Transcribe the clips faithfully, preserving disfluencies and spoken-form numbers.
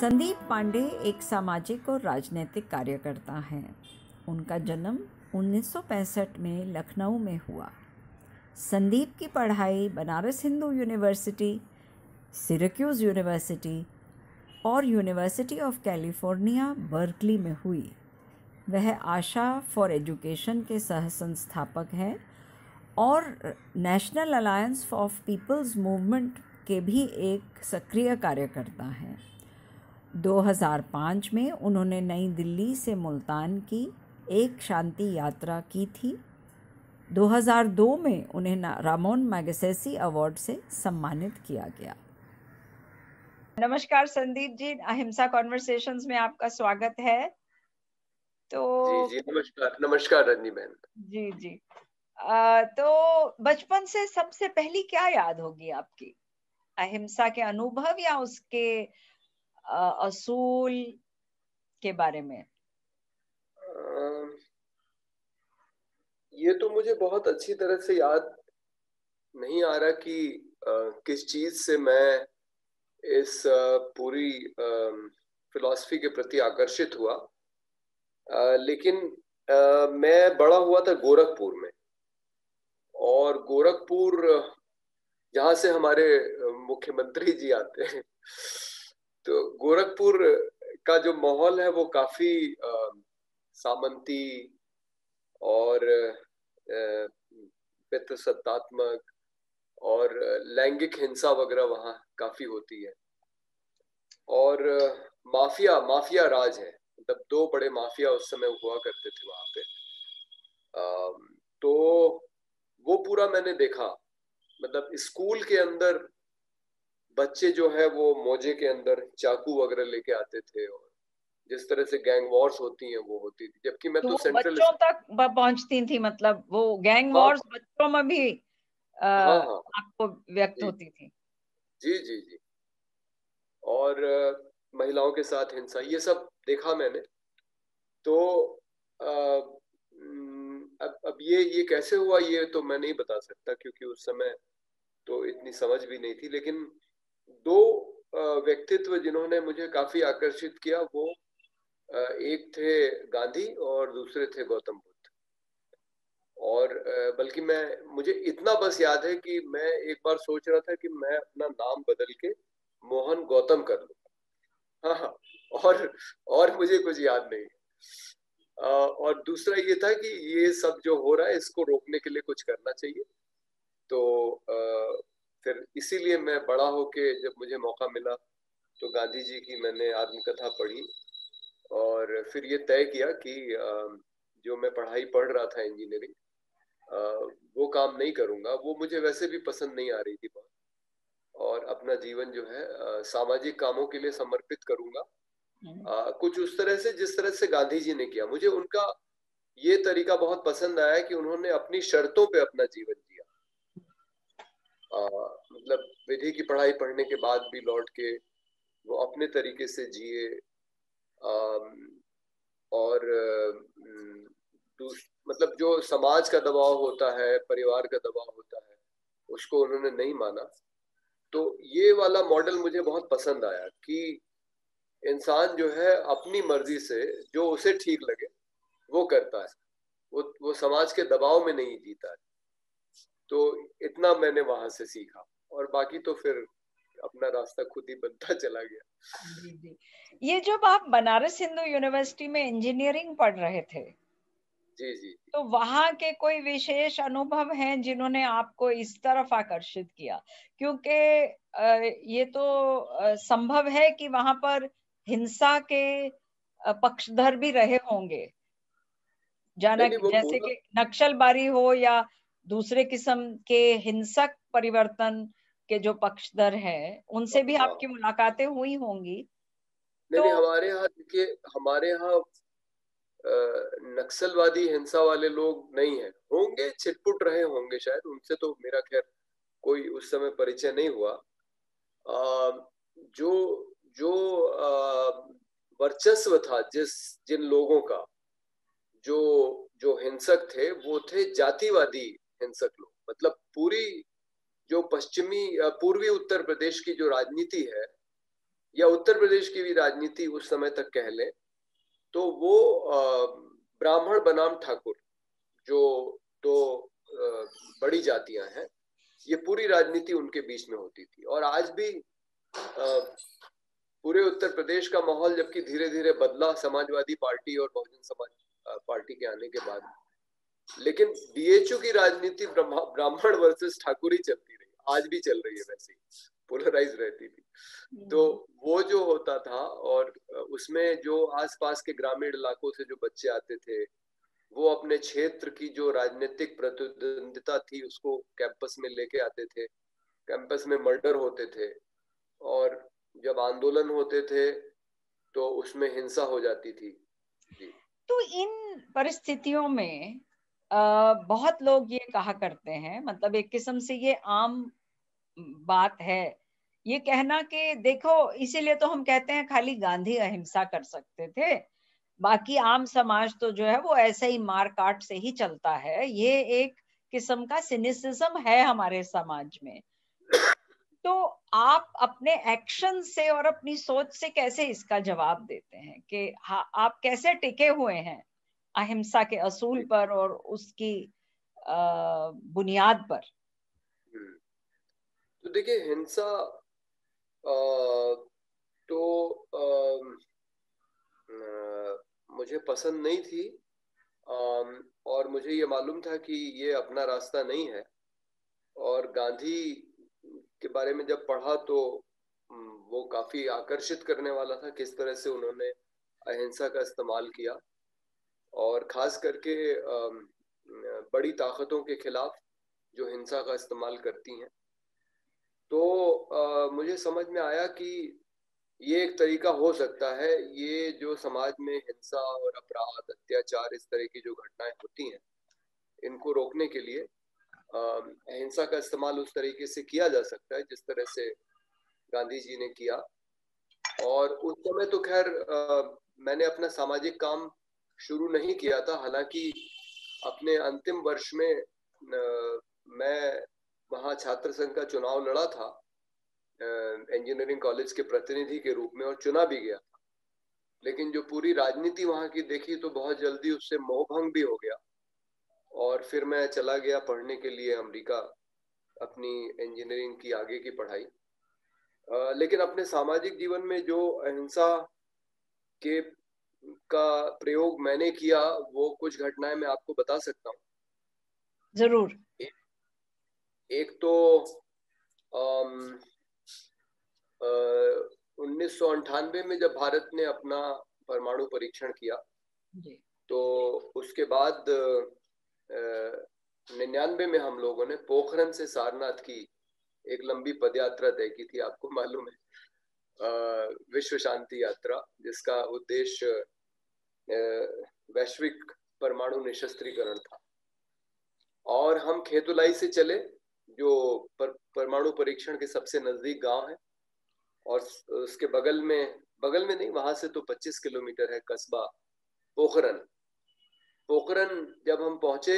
संदीप पांडे एक सामाजिक और राजनीतिक कार्यकर्ता हैं। उनका जन्म उन्नीस सौ पैंसठ में लखनऊ में हुआ। संदीप की पढ़ाई Banaras Hindu university, Syracuse university और यूनिवर्सिटी ऑफ कैलिफोर्निया बर्कली में हुई। वह आशा फॉर एजुकेशन के सह संस्थापक हैं और national alliance of people's movement के भी एक सक्रिय कार्यकर्ता हैं। दो हज़ार पाँच में उन्होंने नई दिल्ली से मुल्तान की एक शांति यात्रा की थी। दो हज़ार दो में उन्हें रामोन मैगसेसी अवार्ड से सम्मानित किया गया। नमस्कार संदीप जी, अहिंसा कॉन्वर्सेशंस में आपका स्वागत है। तो जी जी नमस्कार नमस्कार रजनी बहन जी जी आ, तो बचपन से सबसे पहली क्या याद होगी आपकी? अहिंसा के अनुभव या उसके असूल के बारे में? ये तो मुझे बहुत अच्छी तरह से याद नहीं आ रहा कि किस चीज से मैं इस पूरी फिलॉसफी के प्रति आकर्षित हुआ, लेकिन मैं बड़ा हुआ था गोरखपुर में। और गोरखपुर जहाँ से हमारे मुख्यमंत्री जी आते हैं, तो गोरखपुर का जो माहौल है वो काफी आ, सामंती और पितृसत्तात्मक और लैंगिक हिंसा वगैरह वहाँ काफी होती है। और माफिया माफिया राज है, मतलब दो बड़े माफिया उस समय हुआ करते थे वहाँ पे। आ, तो वो पूरा मैंने देखा। मतलब स्कूल के अंदर बच्चे जो है वो मोजे के अंदर चाकू वगैरह लेके आते थे और जिस तरह से गैंग वॉर्स होती हैं वो होती थी। जबकि मैं तो, तो सेंट्रल बच्चों तक पहुंचती थी, मतलब वो गैंग वॉर्स बच्चों में भी आ, हाँ, हाँ, आपको व्यक्त होती थी। जी जी जी और महिलाओं के साथ हिंसा, ये सब देखा मैंने। तो आ, अब अब ये ये कैसे हुआ ये तो मैं नहीं बता सकता, क्योंकि उस समय तो इतनी समझ भी नहीं थी। लेकिन दो व्यक्तित्व जिन्होंने मुझे काफी आकर्षित किया, वो एक थे गांधी और दूसरे थे गौतम बुद्ध। और बल्कि मैं मुझे इतना बस याद है कि मैं एक बार सोच रहा था कि मैं अपना नाम बदल के मोहन गौतम कर लूं। हाँ, और और मुझे कुछ याद नहीं। और दूसरा ये था कि ये सब जो हो रहा है इसको रोकने के लिए कुछ करना चाहिए। तो फिर इसीलिए मैं बड़ा होके जब मुझे मौका मिला तो गांधी जी की मैंने आत्मकथा पढ़ी और फिर ये तय किया कि जो मैं पढ़ाई पढ़ रहा था इंजीनियरिंग, वो काम नहीं करूँगा। वो मुझे वैसे भी पसंद नहीं आ रही थी बात, और अपना जीवन जो है सामाजिक कामों के लिए समर्पित करूँगा। कुछ उस तरह से जिस तरह से गांधी जी ने किया। मुझे उनका ये तरीका बहुत पसंद आया कि उन्होंने अपनी शर्तों पे अपना जीवन जिया। आ, मतलब विधि की पढ़ाई पढ़ने के बाद भी लौट के वो अपने तरीके से जिए। आ, और मतलब जो समाज का दबाव होता है, परिवार का दबाव होता है, उसको उन्होंने नहीं माना। तो ये वाला मॉडल मुझे बहुत पसंद आया कि इंसान जो है अपनी मर्जी से जो उसे ठीक लगे वो करता है, वो वो समाज के दबाव में नहीं जीता है। तो इतना मैंने वहां से सीखा और बाकी तो फिर अपना रास्ता खुद ही बनता चला गया। जी जी। ये जब आप बनारस हिंदू यूनिवर्सिटी में इंजीनियरिंग पढ़ रहे थे, जी जी, तो वहां के कोई विशेष अनुभव हैं जिन्होंने आपको इस तरफ आकर्षित किया? क्योंकि ये तो संभव है कि वहां पर हिंसा के पक्षधर भी रहे होंगे, जाना जैसे कि नक्सलबाड़ी हो या दूसरे किस्म के हिंसक परिवर्तन के जो पक्षधर हैं, उनसे भी आपकी मुलाकातें हुई होंगी। नहीं, तो नहीं, हमारे यहाँ देखिए, हमारे यहाँ नक्सलवादी हिंसा वाले लोग नहीं है, होंगे छिटपुट रहे होंगे शायद, उनसे तो मेरा खैर कोई उस समय परिचय नहीं हुआ। आ, जो जो वर्चस्व था जिस जिन लोगों का, जो जो हिंसक थे वो थे जातिवादी हिंसक लोग। मतलब पूरी जो पश्चिमी पूर्वी उत्तर प्रदेश की जो राजनीति है या उत्तर प्रदेश की भी राजनीति उस समय तक कह लें, तो वो ब्राह्मण बनाम ठाकुर जो दो बड़ी जातियां हैं, ये पूरी राजनीति उनके बीच में होती थी। और आज भी पूरे उत्तर प्रदेश का माहौल जबकि धीरे धीरे बदला समाजवादी पार्टी और बहुजन समाज पार्टी के आने के बाद, लेकिन बीएचयू की राजनीति ब्राह्मण वर्सेस ठाकुर ही चलती रही, आज भी चल रही है, वैसे पोलराइज रहती थी। तो वो जो होता था और उसमें जो आसपास के ग्रामीण इलाकों से जो बच्चे आते थे वो अपने क्षेत्र की जो राजनीतिक प्रतिद्वंदिता थी उसको कैंपस में लेके आते थे, कैंपस में मर्डर होते थे, और जब आंदोलन होते थे तो उसमें हिंसा हो जाती थी। तो इन परिस्थितियों में आ, बहुत लोग ये कहा करते हैं, मतलब एक किस्म से ये आम बात है ये कहना कि देखो इसीलिए तो हम कहते हैं खाली गांधी अहिंसा कर सकते थे, बाकी आम समाज तो जो है वो ऐसे ही मार काट से ही चलता है। ये एक किस्म का सिनिसिज्म है हमारे समाज में। तो आप अपने एक्शन से और अपनी सोच से कैसे इसका जवाब देते हैं कि हाँ, आप कैसे टिके हुए हैं अहिंसा के असूल पर और उसकी आ, बुनियाद पर? तो देखिए, हिंसा आ, तो आ, आ, मुझे पसंद नहीं थी आ, और मुझे ये मालूम था कि ये अपना रास्ता नहीं है। और गांधी के बारे में जब पढ़ा तो वो काफी आकर्षित करने वाला था, किस तरह से उन्होंने अहिंसा का इस्तेमाल किया और खास करके बड़ी ताकतों के खिलाफ जो हिंसा का इस्तेमाल करती हैं। तो आ, मुझे समझ में आया कि ये एक तरीका हो सकता है, ये जो समाज में हिंसा और अपराध, अत्याचार, इस तरह की जो घटनाएं होती हैं इनको रोकने के लिए अहिंसा का इस्तेमाल उस तरीके से किया जा सकता है जिस तरह से गांधी जी ने किया। और उस समय तो खैर मैंने अपना सामाजिक काम शुरू नहीं किया था, हालांकि अपने अंतिम वर्ष में आ, मैं वहाँ छात्र संघ का चुनाव लड़ा था इंजीनियरिंग कॉलेज के प्रतिनिधि के रूप में और चुना भी गया, लेकिन जो पूरी राजनीति वहाँ की देखी तो बहुत जल्दी उससे मोहभंग भी हो गया। और फिर मैं चला गया पढ़ने के लिए अमेरिका, अपनी इंजीनियरिंग की आगे की पढ़ाई। आ, लेकिन अपने सामाजिक जीवन में जो अहिंसा के का प्रयोग मैंने किया वो कुछ घटनाएं मैं आपको बता सकता हूँ जरूर। एक, एक तो उन्नीस सौ अंठानवे में जब भारत ने अपना परमाणु परीक्षण किया तो उसके बाद निन्यानवे में हम लोगों ने पोखरण से सारनाथ की एक लंबी पदयात्रा तय की थी, आपको मालूम है, विश्व शांति यात्रा, जिसका उद्देश्य वैश्विक परमाणु निशस्त्रीकरण था। और हम खेतुलाई से चले जो पर, परमाणु परीक्षण के सबसे नजदीक गांव है, और उसके बगल में बगल में नहीं वहां से तो पच्चीस किलोमीटर है कस्बा पोखरण। पोखरण जब हम पहुंचे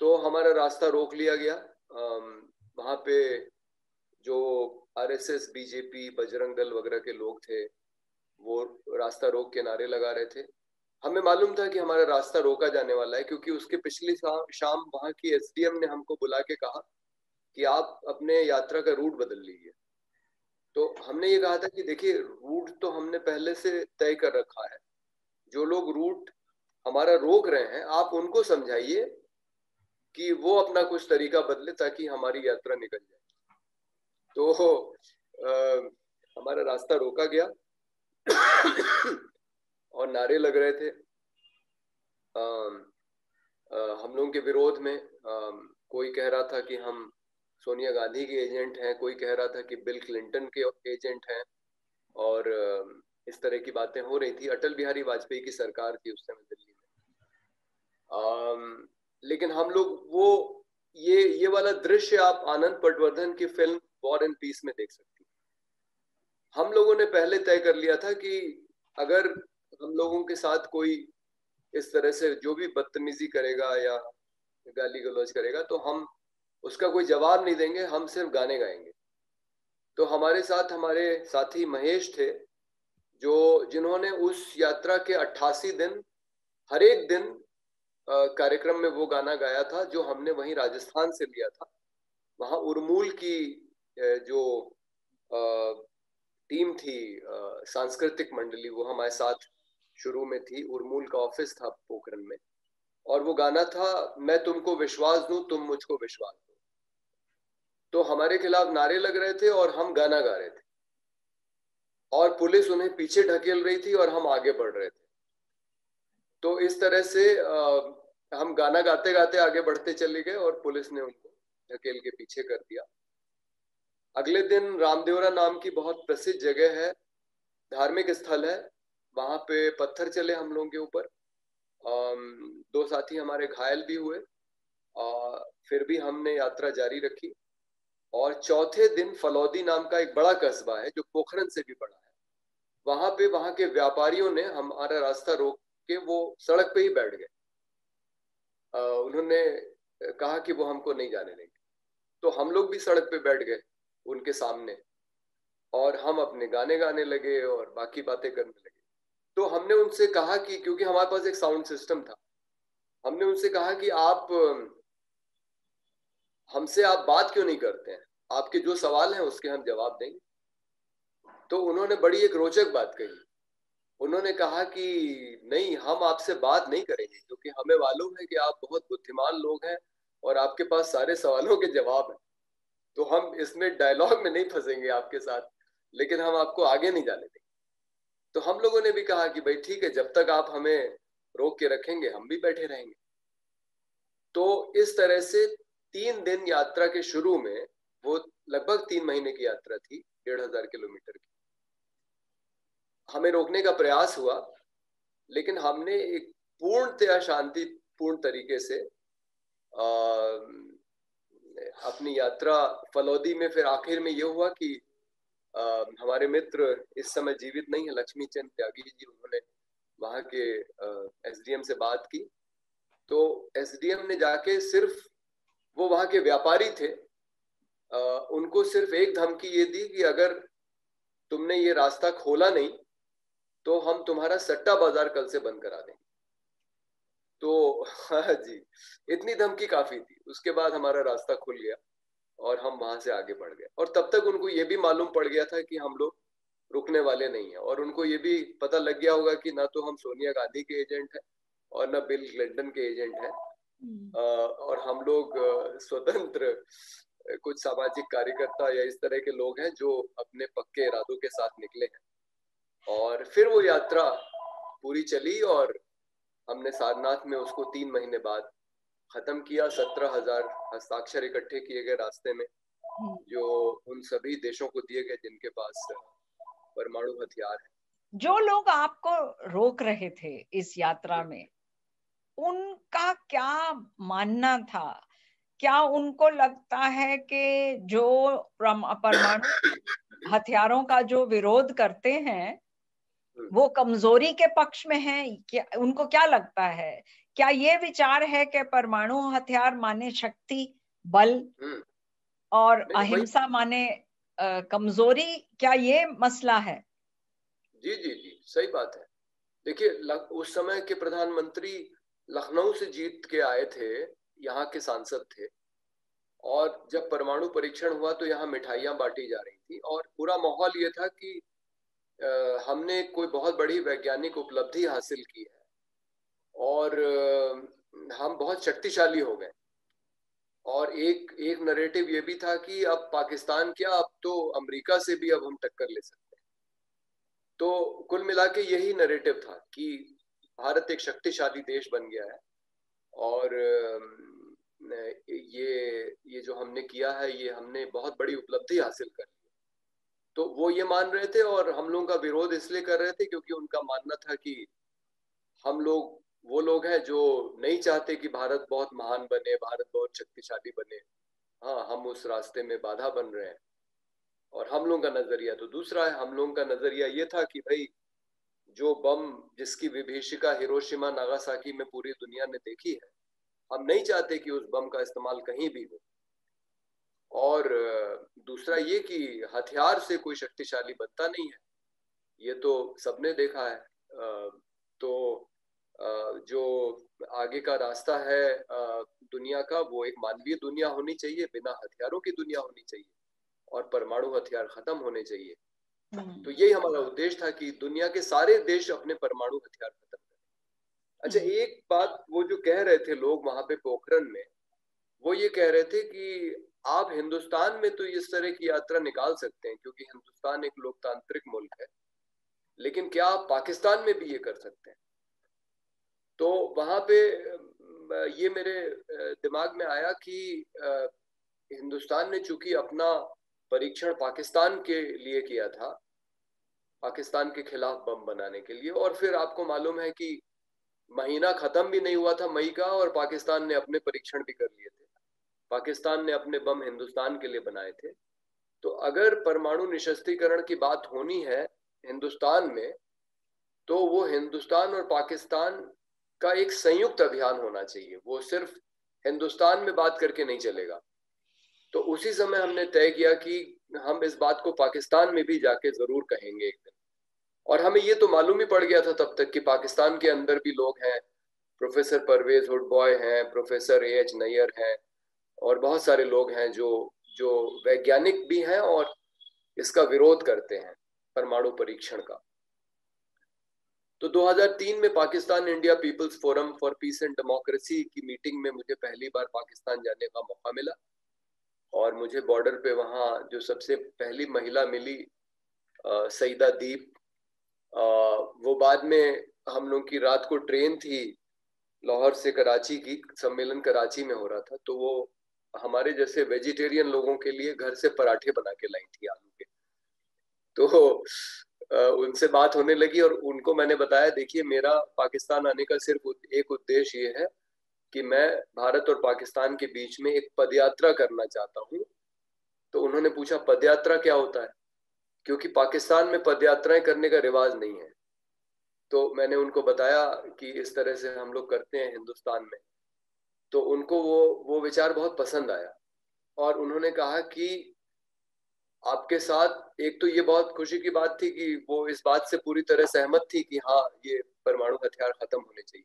तो हमारा रास्ता रोक लिया गया। वहां पे जो आरएसएस, बीजेपी, बजरंग दल वगैरह के लोग थे वो रास्ता रोक के नारे लगा रहे थे। हमें मालूम था कि हमारा रास्ता रोका जाने वाला है, क्योंकि उसके पिछली शाम वहाँ की एसडीएम ने हमको बुला के कहा कि आप अपने यात्रा का रूट बदल लीजिए। तो हमने ये कहा था कि देखिए, रूट तो हमने पहले से तय कर रखा है, जो लोग रूट हमारा रोक रहे हैं आप उनको समझाइए कि वो अपना कुछ तरीका बदले ताकि हमारी यात्रा निकल जाए। तो आ, हमारा रास्ता रोका गया और नारे लग रहे थे आ, आ, हम लोगों के विरोध में। आ, कोई कह रहा था कि हम सोनिया गांधी के एजेंट हैं, कोई कह रहा था कि बिल क्लिंटन के एजेंट हैं, और इस तरह की बातें हो रही थी। अटल बिहारी वाजपेयी की सरकार थी उस समय दिल्ली में। आ, लेकिन हम लोग वो ये ये वाला दृश्य आप आनंद पटवर्धन की फिल्म वॉर एंड पीस में देख सकती हैं। हम लोगों ने पहले तय कर लिया था कि अगर हम लोगों के साथ कोई इस तरह से जो भी बदतमीजी करेगा या गाली गलौज करेगा तो हम उसका कोई जवाब नहीं देंगे, हम सिर्फ गाने गाएंगे। तो हमारे साथ हमारे साथी महेश थे जो जिन्होंने उस यात्रा के अट्ठासी दिन हर एक दिन कार्यक्रम में वो गाना गाया था जो हमने वहीं राजस्थान से लिया था। वहाँ उर्मूल की जो टीम थी, सांस्कृतिक मंडली, वो हमारे साथ शुरू में थी। उर्मूल का ऑफिस था पोखरण में और वो गाना था, मैं तुमको विश्वास दूं तुम मुझको विश्वास दो। तो हमारे खिलाफ नारे लग रहे थे और हम गाना गा रहे थे और पुलिस उन्हें पीछे ढकेल रही थी और हम आगे बढ़ रहे थे। तो इस तरह से हम गाना गाते गाते आगे बढ़ते चले गए और पुलिस ने उनको ढकेल के पीछे कर दिया। अगले दिन रामदेवरा नाम की बहुत प्रसिद्ध जगह है, धार्मिक स्थल है, वहां पे पत्थर चले हम लोगों के ऊपर, दो साथी हमारे घायल भी हुए, फिर भी हमने यात्रा जारी रखी। और चौथे दिन फलौदी नाम का एक बड़ा कस्बा है जो पोखरण से भी बड़ा है, वहां पे वहां के व्यापारियों ने हमारा रास्ता रोक के वो सड़क पे ही बैठ गए। उन्होंने कहा कि वो हमको नहीं जाने देंगे, तो हम लोग भी सड़क पे बैठ गए उनके सामने और हम अपने गाने गाने लगे और बाकी बातें करने लगे। तो हमने उनसे कहा कि, क्योंकि हमारे पास एक साउंड सिस्टम था, हमने उनसे कहा कि आप हमसे आप बात क्यों नहीं करते हैं, आपके जो सवाल हैं उसके हम जवाब देंगे। तो उन्होंने बड़ी एक रोचक बात कही, उन्होंने कहा कि नहीं, हम आपसे बात नहीं करेंगे क्योंकि हमें मालूम है कि आप बहुत बुद्धिमान लोग हैं और आपके पास सारे सवालों के जवाब हैं, तो हम इसमें डायलॉग में नहीं फंसेंगे आपके साथ, लेकिन हम आपको आगे नहीं जाने देंगे। तो हम लोगों ने भी कहा कि भाई ठीक है, जब तक आप हमें रोक के रखेंगे हम भी बैठे रहेंगे। तो इस तरह से तीन दिन यात्रा के शुरू में, वो लगभग तीन महीने की यात्रा थी, डेढ़ हजार किलोमीटर की, हमें रोकने का प्रयास हुआ लेकिन हमने एक पूर्णतया शांतिपूर्ण तरीके से आ, अपनी यात्रा फलौदी में। फिर आखिर में यह हुआ कि आ, हमारे मित्र इस समय जीवित नहीं है, लक्ष्मी चंद त्यागी जी, उन्होंने वहाँ के एसडीएम से बात की तो एसडीएम ने जाके, सिर्फ वो वहाँ के व्यापारी थे, आ, उनको सिर्फ एक धमकी ये दी कि अगर तुमने ये रास्ता खोला नहीं तो हम तुम्हारा सट्टा बाजार कल से बंद करा देंगे। तो हाँ जी, इतनी धमकी काफी थी। उसके बाद हमारा रास्ता खुल गया और हम वहां से आगे बढ़ गए। और तब तक उनको ये भी मालूम पड़ गया था कि हम लोग रुकने वाले नहीं हैं और उनको ये भी पता लग गया होगा कि ना तो हम सोनिया गांधी के एजेंट हैं और ना बिल क्लिंटन के एजेंट हैं, और हम लोग स्वतंत्र कुछ सामाजिक कार्यकर्ता या इस तरह के लोग हैं जो अपने पक्के इरादों के साथ निकले हैं। और फिर वो यात्रा पूरी चली और हमने सारनाथ में उसको तीन महीने बाद खत्म किया। सत्रह हजार हस्ताक्षर इकट्ठे किए गए रास्ते में, जो उन सभी देशों को दिए गए जिनके पास परमाणु हथियार है। जो लोग आपको रोक रहे थे इस यात्रा में, उनका क्या मानना था? क्या उनको लगता है कि जो परमाणु हथियारों का जो विरोध करते हैं वो कमजोरी के पक्ष में है? क्या उनको क्या लगता है? क्या ये विचार है कि परमाणु हथियार माने शक्ति, बल, और अहिंसा माने कमजोरी? क्या ये मसला है? जी जी जी, सही बात है। देखिए, उस समय के प्रधानमंत्री लखनऊ से जीत के आए थे, यहाँ के सांसद थे, और जब परमाणु परीक्षण हुआ तो यहाँ मिठाइयाँ बांटी जा रही थी और पूरा माहौल ये था कि आ, हमने कोई बहुत बड़ी वैज्ञानिक उपलब्धि हासिल की है और हम बहुत शक्तिशाली हो गए। और एक एक नरेटिव ये भी था कि अब पाकिस्तान क्या, अब तो अमेरिका से भी अब हम टक्कर ले सकते हैं। तो कुल मिला के यही नरेटिव था कि भारत एक शक्तिशाली देश बन गया है और ये ये जो हमने किया है, ये हमने बहुत बड़ी उपलब्धि हासिल कर ली। तो वो ये मान रहे थे और हम लोगों का विरोध इसलिए कर रहे थे क्योंकि उनका मानना था कि हम लोग वो लोग हैं जो नहीं चाहते कि भारत बहुत महान बने, भारत बहुत शक्तिशाली बने, हाँ हम उस रास्ते में बाधा बन रहे हैं। और हम लोगों का नजरिया तो दूसरा है। हम लोगों का नजरिया ये था कि भाई जो बम, जिसकी विभीषिका हिरोशिमा नागासाकी में पूरी दुनिया ने देखी है, हम नहीं चाहते कि उस बम का इस्तेमाल कहीं भी हो। और दूसरा ये कि हथियार से कोई शक्तिशाली बनता नहीं है, ये तो सबने देखा है। तो जो आगे का रास्ता है दुनिया का, वो एक मानवीय दुनिया होनी चाहिए, बिना हथियारों की दुनिया होनी चाहिए, और परमाणु हथियार खत्म होने चाहिए। तो यही हमारा उद्देश्य था कि दुनिया के सारे देश अपने परमाणु हथियार खत्म करें। अच्छा, एक बात वो जो कह रहे थे लोग वहां पे पोखरण में, वो ये कह रहे थे कि आप हिंदुस्तान में तो इस तरह की यात्रा निकाल सकते हैं क्योंकि हिंदुस्तान एक लोकतांत्रिक मुल्क है, लेकिन क्या आप पाकिस्तान में भी ये कर सकते हैं? तो वहां पे ये मेरे दिमाग में आया कि हिंदुस्तान ने चूंकि अपना परीक्षण पाकिस्तान के लिए किया था, पाकिस्तान के खिलाफ बम बनाने के लिए, और फिर आपको मालूम है कि महीना खत्म भी नहीं हुआ था मई का और पाकिस्तान ने अपने परीक्षण भी कर लिए थे, पाकिस्तान ने अपने बम हिंदुस्तान के लिए बनाए थे। तो अगर परमाणु निशस्त्रीकरण की बात होनी है हिंदुस्तान में, तो वो हिंदुस्तान और पाकिस्तान का एक संयुक्त अभियान होना चाहिए, वो सिर्फ हिंदुस्तान में बात करके नहीं चलेगा। तो उसी समय हमने तय किया कि हम इस बात को पाकिस्तान में भी जाके जरूर कहेंगे एक दिन। और हमें ये तो मालूम ही पड़ गया था तब तक कि पाकिस्तान के अंदर भी लोग हैं, प्रोफेसर परवेज हुडबॉय हैं, प्रोफेसर ए एच नैयर हैं, और बहुत सारे लोग हैं जो जो वैज्ञानिक भी हैं और इसका विरोध करते हैं परमाणु परीक्षण का। तो दो हज़ार तीन में Pakistan India people's forum for peace and democracy की मीटिंग में मुझे पहली बार पाकिस्तान जाने का मौका मिला, और मुझे बॉर्डर पे वहाँ जो सबसे पहली महिला मिली सईदा दीप, आ, वो बाद में हम लोग की रात को ट्रेन थी लाहौर से कराची की, सम्मेलन कराची में हो रहा था, तो वो हमारे जैसे वेजिटेरियन लोगों के लिए घर से पराठे बना के लाई थी आलू के। तो आ, उनसे बात होने लगी और उनको मैंने बताया, देखिए मेरा पाकिस्तान आने का सिर्फ एक उद्देश्य ये है कि मैं भारत और पाकिस्तान के बीच में एक पदयात्रा करना चाहता हूँ। तो उन्होंने पूछा पदयात्रा क्या होता है, क्योंकि पाकिस्तान में पदयात्राएं करने का रिवाज नहीं है। तो मैंने उनको बताया कि इस तरह से हम लोग करते हैं हिंदुस्तान में, तो उनको वो वो विचार बहुत पसंद आया। और उन्होंने कहा कि आपके साथ, एक तो ये बहुत खुशी की बात थी कि वो इस बात से पूरी तरह सहमत थी कि हाँ ये परमाणु हथियार खत्म होने चाहिए,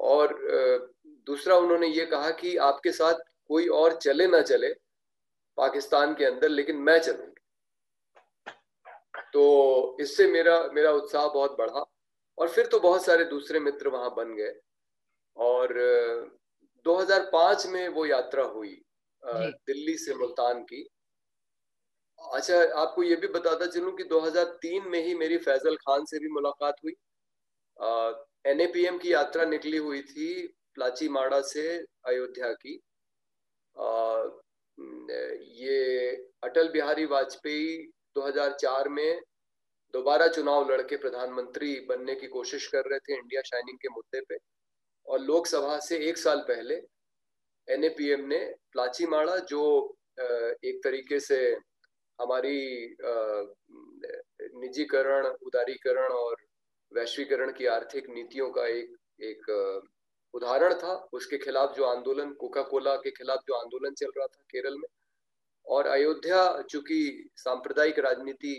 और दूसरा उन्होंने ये कहा कि आपके साथ कोई और चले ना चले पाकिस्तान के अंदर, लेकिन मैं चलूंगी। तो इससे मेरा मेरा उत्साह बहुत बढ़ा, और फिर तो बहुत सारे दूसरे मित्र वहां बन गए। और दो हज़ार पाँच में वो यात्रा हुई दिल्ली से मुल्तान की। अच्छा, आपको ये भी बताता चलूं कि दो हज़ार तीन में ही मेरी फैजल खान से भी मुलाकात हुई। आ, एन ए पी एम की यात्रा निकली हुई थी प्लाचीमाड़ा से अयोध्या की। आ, ये अटल बिहारी वाजपेयी दो हज़ार चार में दोबारा चुनाव लड़के प्रधानमंत्री बनने की कोशिश कर रहे थे इंडिया शाइनिंग के मुद्दे पे, और लोकसभा से एक साल पहले एन ए पी एम ने प्लाचीमाड़ा, जो एक तरीके से हमारी निजीकरण, उदारीकरण और वैश्वीकरण की आर्थिक नीतियों का एक एक उदाहरण था, उसके खिलाफ जो आंदोलन, कोका कोला के खिलाफ जो आंदोलन चल रहा था केरल में, और अयोध्या चूंकि सांप्रदायिक राजनीति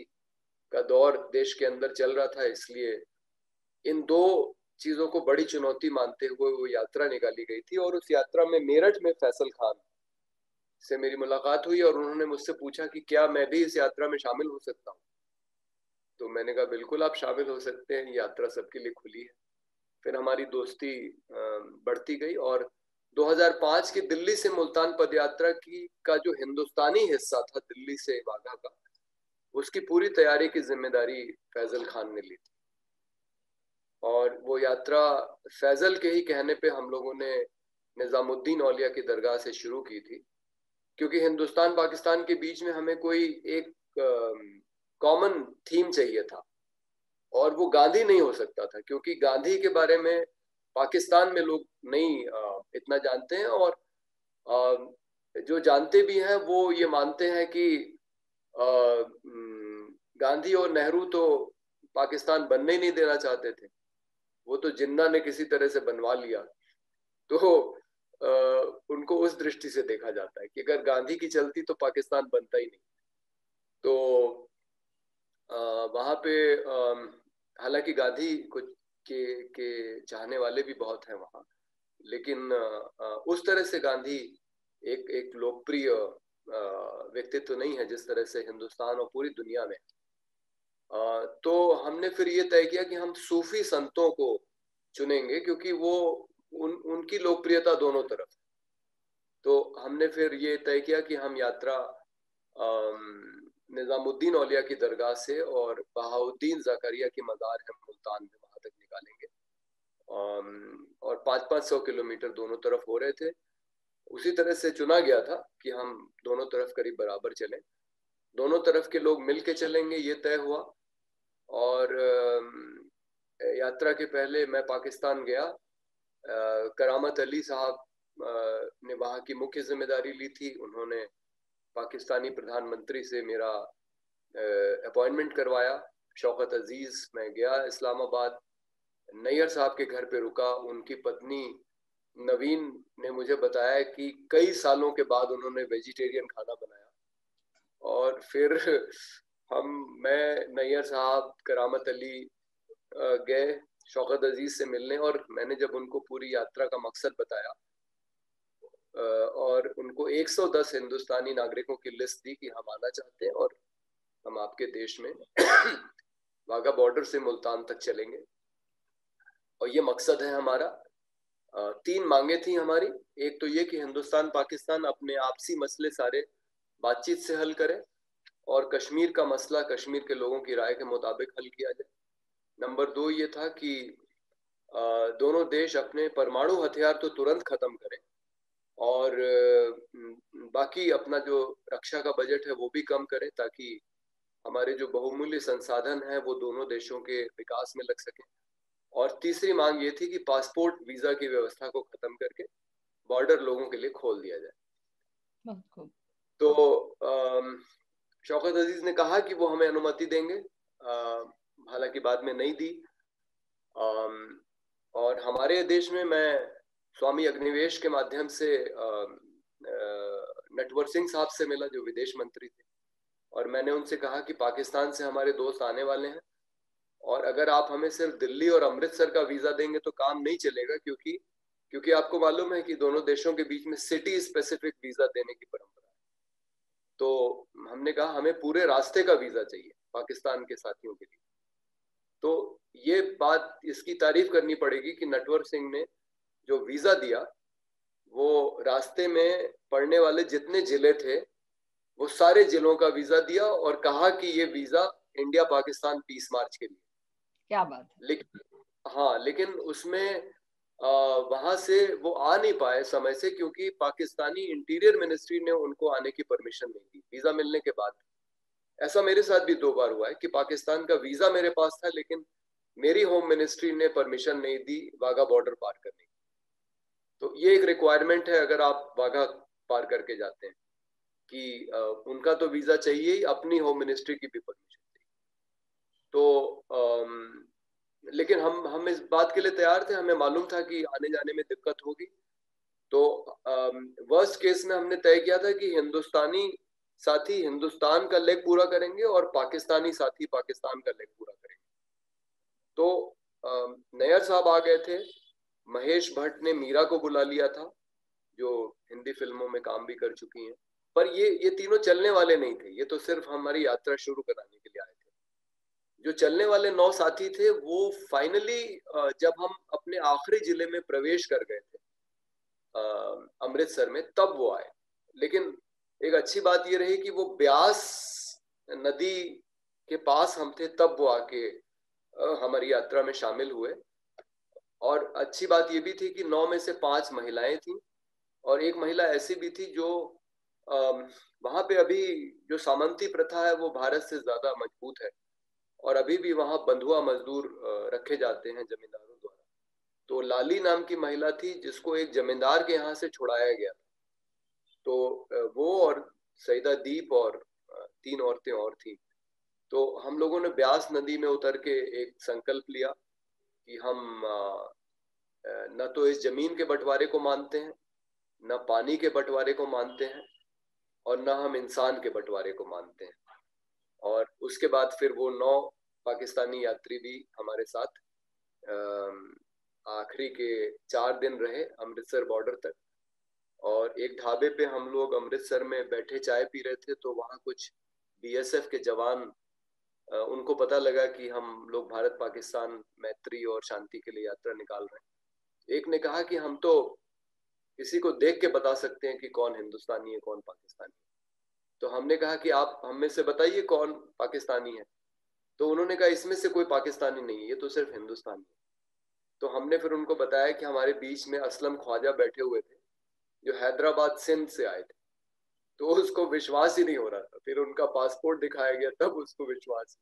का दौर देश के अंदर चल रहा था, इसलिए इन दो चीजों को बड़ी चुनौती मानते हुए वो यात्रा निकाली गई थी। और उस यात्रा में मेरठ में फैसल खान से मेरी मुलाकात हुई, और उन्होंने मुझसे पूछा कि क्या मैं भी इस यात्रा में शामिल हो सकता हूँ। तो मैंने कहा बिल्कुल आप शामिल हो सकते हैं, यात्रा सबके लिए खुली है। फिर हमारी दोस्ती बढ़ती गई, और दो हज़ार पाँच की दिल्ली से मुल्तान पदयात्रा की का जो हिंदुस्तानी हिस्सा था दिल्ली से वाघा का, उसकी पूरी तैयारी की जिम्मेदारी फैजल खान ने ली थी। और वो यात्रा फैजल के ही कहने पे हम लोगों ने निजामुद्दीन औलिया की दरगाह से शुरू की थी, क्योंकि हिंदुस्तान पाकिस्तान के बीच में हमें कोई एक कॉमन थीम चाहिए था, और वो गांधी नहीं हो सकता था क्योंकि गांधी के बारे में पाकिस्तान में लोग नहीं आ, इतना जानते हैं, और आ, जो जानते भी हैं वो ये मानते हैं कि आ, गांधी और नेहरू तो पाकिस्तान बनने ही नहीं देना चाहते थे, वो तो जिन्ना ने किसी तरह से बनवा लिया। तो आ, उनको उस दृष्टि से देखा जाता है कि अगर गांधी की चलती तो पाकिस्तान बनता ही नहीं। तो आ, वहां पे हालांकि गांधी को के के चाहने वाले भी बहुत हैं वहाँ, लेकिन आ, उस तरह से गांधी एक एक लोकप्रिय व्यक्तित्व तो नहीं है जिस तरह से हिंदुस्तान और पूरी दुनिया में। आ, तो हमने फिर ये तय किया कि हम सूफी संतों को चुनेंगे क्योंकि वो उन उनकी लोकप्रियता दोनों तरफ। तो हमने फिर ये तय किया कि हम यात्रा निजामुद्दीन औलिया की दरगाह से और बहाउद्दीन जकरिया की मज़ार है मुल्तान में, वहाँ तक निकालेंगे। और पाँच पाँच सौ किलोमीटर दोनों तरफ हो रहे थे। उसी तरह से चुना गया था कि हम दोनों तरफ करीब बराबर चलें, दोनों तरफ के लोग मिल के चलेंगे, ये तय हुआ। और यात्रा के पहले मैं पाकिस्तान गया। करामत अली साहब ने वहाँ की मुख्य जिम्मेदारी ली थी। उन्होंने पाकिस्तानी प्रधानमंत्री से मेरा अपॉइंटमेंट करवाया। शौकत अजीज मैं गया इस्लामाबाद, नैयर साहब के घर पे रुका। उनकी पत्नी नवीन ने मुझे बताया कि कई सालों के बाद उन्होंने वेजिटेरियन खाना बनाया। और फिर हम मैं नैयर साहब करामत अली गए शौकत अजीज से मिलने, और मैंने जब उनको पूरी यात्रा का मकसद बताया और उनको एक सौ दस हिंदुस्तानी नागरिकों की लिस्ट दी कि हम आना चाहते हैं और हम आपके देश में वाघा बॉर्डर से मुल्तान तक चलेंगे और ये मकसद है हमारा। तीन मांगे थी हमारी। एक तो ये कि हिंदुस्तान पाकिस्तान अपने आपसी मसले सारे बातचीत से हल करें और कश्मीर का मसला कश्मीर के लोगों की राय के मुताबिक हल किया जाए। नंबर दो ये था कि दोनों देश अपने परमाणु हथियार तो तुरंत खत्म करें और बाकी अपना जो रक्षा का बजट है वो भी कम करें ताकि हमारे जो बहुमूल्य संसाधन हैं वो दोनों देशों के विकास में लग सकें। और तीसरी मांग ये थी कि पासपोर्ट वीजा की व्यवस्था को खत्म करके बॉर्डर लोगों के लिए खोल दिया जाए। तो शौकत अजीज ने कहा कि वो हमें अनुमति देंगे, हालांकि बाद में नहीं दी। और हमारे देश में मैं स्वामी अग्निवेश के माध्यम से नटवर सिंह साहब से मिला जो विदेश मंत्री थे, और मैंने उनसे कहा कि पाकिस्तान से हमारे दोस्त आने वाले हैं और अगर आप हमें सिर्फ दिल्ली और अमृतसर का वीज़ा देंगे तो काम नहीं चलेगा, क्योंकि क्योंकि आपको मालूम है कि दोनों देशों के बीच में सिटी स्पेसिफिक वीज़ा देने की परंपरा है। तो हमने कहा हमें पूरे रास्ते का वीज़ा चाहिए पाकिस्तान के साथियों के लिए। तो ये बात, इसकी तारीफ करनी पड़ेगी कि नटवर सिंह ने जो वीज़ा दिया वो रास्ते में पड़ने वाले जितने जिले थे वो सारे जिलों का वीज़ा दिया और कहा कि ये visa India Pakistan peace march के लिए। क्या बात है। लेकिन हाँ, लेकिन उसमें वहाँ से वो आ नहीं पाए समय से क्योंकि पाकिस्तानी इंटीरियर मिनिस्ट्री ने उनको आने की परमिशन नहीं दी वीज़ा मिलने के बाद। ऐसा मेरे साथ भी दो बार हुआ है कि पाकिस्तान का वीज़ा मेरे पास था लेकिन मेरी होम मिनिस्ट्री ने परमिशन नहीं दी वाघा बॉर्डर पार करने की। तो ये एक रिक्वायरमेंट है अगर आप वाघा पार करके जाते हैं कि आ, उनका तो वीज़ा चाहिए ही, अपनी होम मिनिस्ट्री की भी परमिशन। तो आ, लेकिन हम हम इस बात के लिए तैयार थे, हमें मालूम था कि आने जाने में दिक्कत होगी। तो वर्स्ट केस में हमने तय किया था कि हिंदुस्तानी साथी हिंदुस्तान का लेग पूरा करेंगे और पाकिस्तानी साथी पाकिस्तान का लेग पूरा करेंगे। तो नैयर साहब आ गए थे, महेश भट्ट ने मीरा को बुला लिया था जो हिंदी फिल्मों में काम भी कर चुकी हैं, पर ये ये तीनों चलने वाले नहीं थे, ये तो सिर्फ हमारी यात्रा शुरू कराने के लिए आए थे। जो चलने वाले नौ साथी थे वो फाइनली जब हम अपने आखिरी जिले में प्रवेश कर गए थे अमृतसर में तब वो आए। लेकिन एक अच्छी बात ये रही कि वो ब्यास नदी के पास हम थे तब वो आके हमारी यात्रा में शामिल हुए। और अच्छी बात ये भी थी कि नौ में से पांच महिलाएं थीं और एक महिला ऐसी भी थी जो वहाँ पे अभी जो सामंती प्रथा है वो भारत से ज़्यादा मजबूत है और अभी भी वहाँ बंधुआ मजदूर रखे जाते हैं जमींदारों द्वारा। तो लाली नाम की महिला थी जिसको एक जमींदार के यहाँ से छुड़ाया गया। तो वो और सईदा दीप और तीन औरतें और थीं। तो हम लोगों ने ब्यास नदी में उतर के एक संकल्प लिया कि हम न तो इस जमीन के बंटवारे को मानते हैं ना पानी के बंटवारे को मानते हैं और ना हम इंसान के बंटवारे को मानते हैं। और उसके बाद फिर वो नौ पाकिस्तानी यात्री भी हमारे साथ आखिरी के चार दिन रहे अमृतसर बॉर्डर तक। और एक ढाबे पे हम लोग अमृतसर में बैठे चाय पी रहे थे, तो वहाँ कुछ बीएसएफ के जवान, उनको पता लगा कि हम लोग भारत पाकिस्तान मैत्री और शांति के लिए यात्रा निकाल रहे हैं। एक ने कहा कि हम तो किसी को देख के बता सकते हैं कि कौन हिंदुस्तानी है कौन पाकिस्तानी है। तो हमने कहा कि आप हम में से बताइए कौन पाकिस्तानी है। तो उन्होंने कहा इसमें से कोई पाकिस्तानी नहीं है, ये तो सिर्फ हिंदुस्तानी है। तो हमने फिर उनको बताया कि हमारे बीच में असलम ख्वाजा बैठे हुए थे जो हैदराबाद सिंध से आए थे। तो उसको विश्वास ही नहीं हो रहा था, फिर उनका पासपोर्ट दिखाया गया तब उसको विश्वास।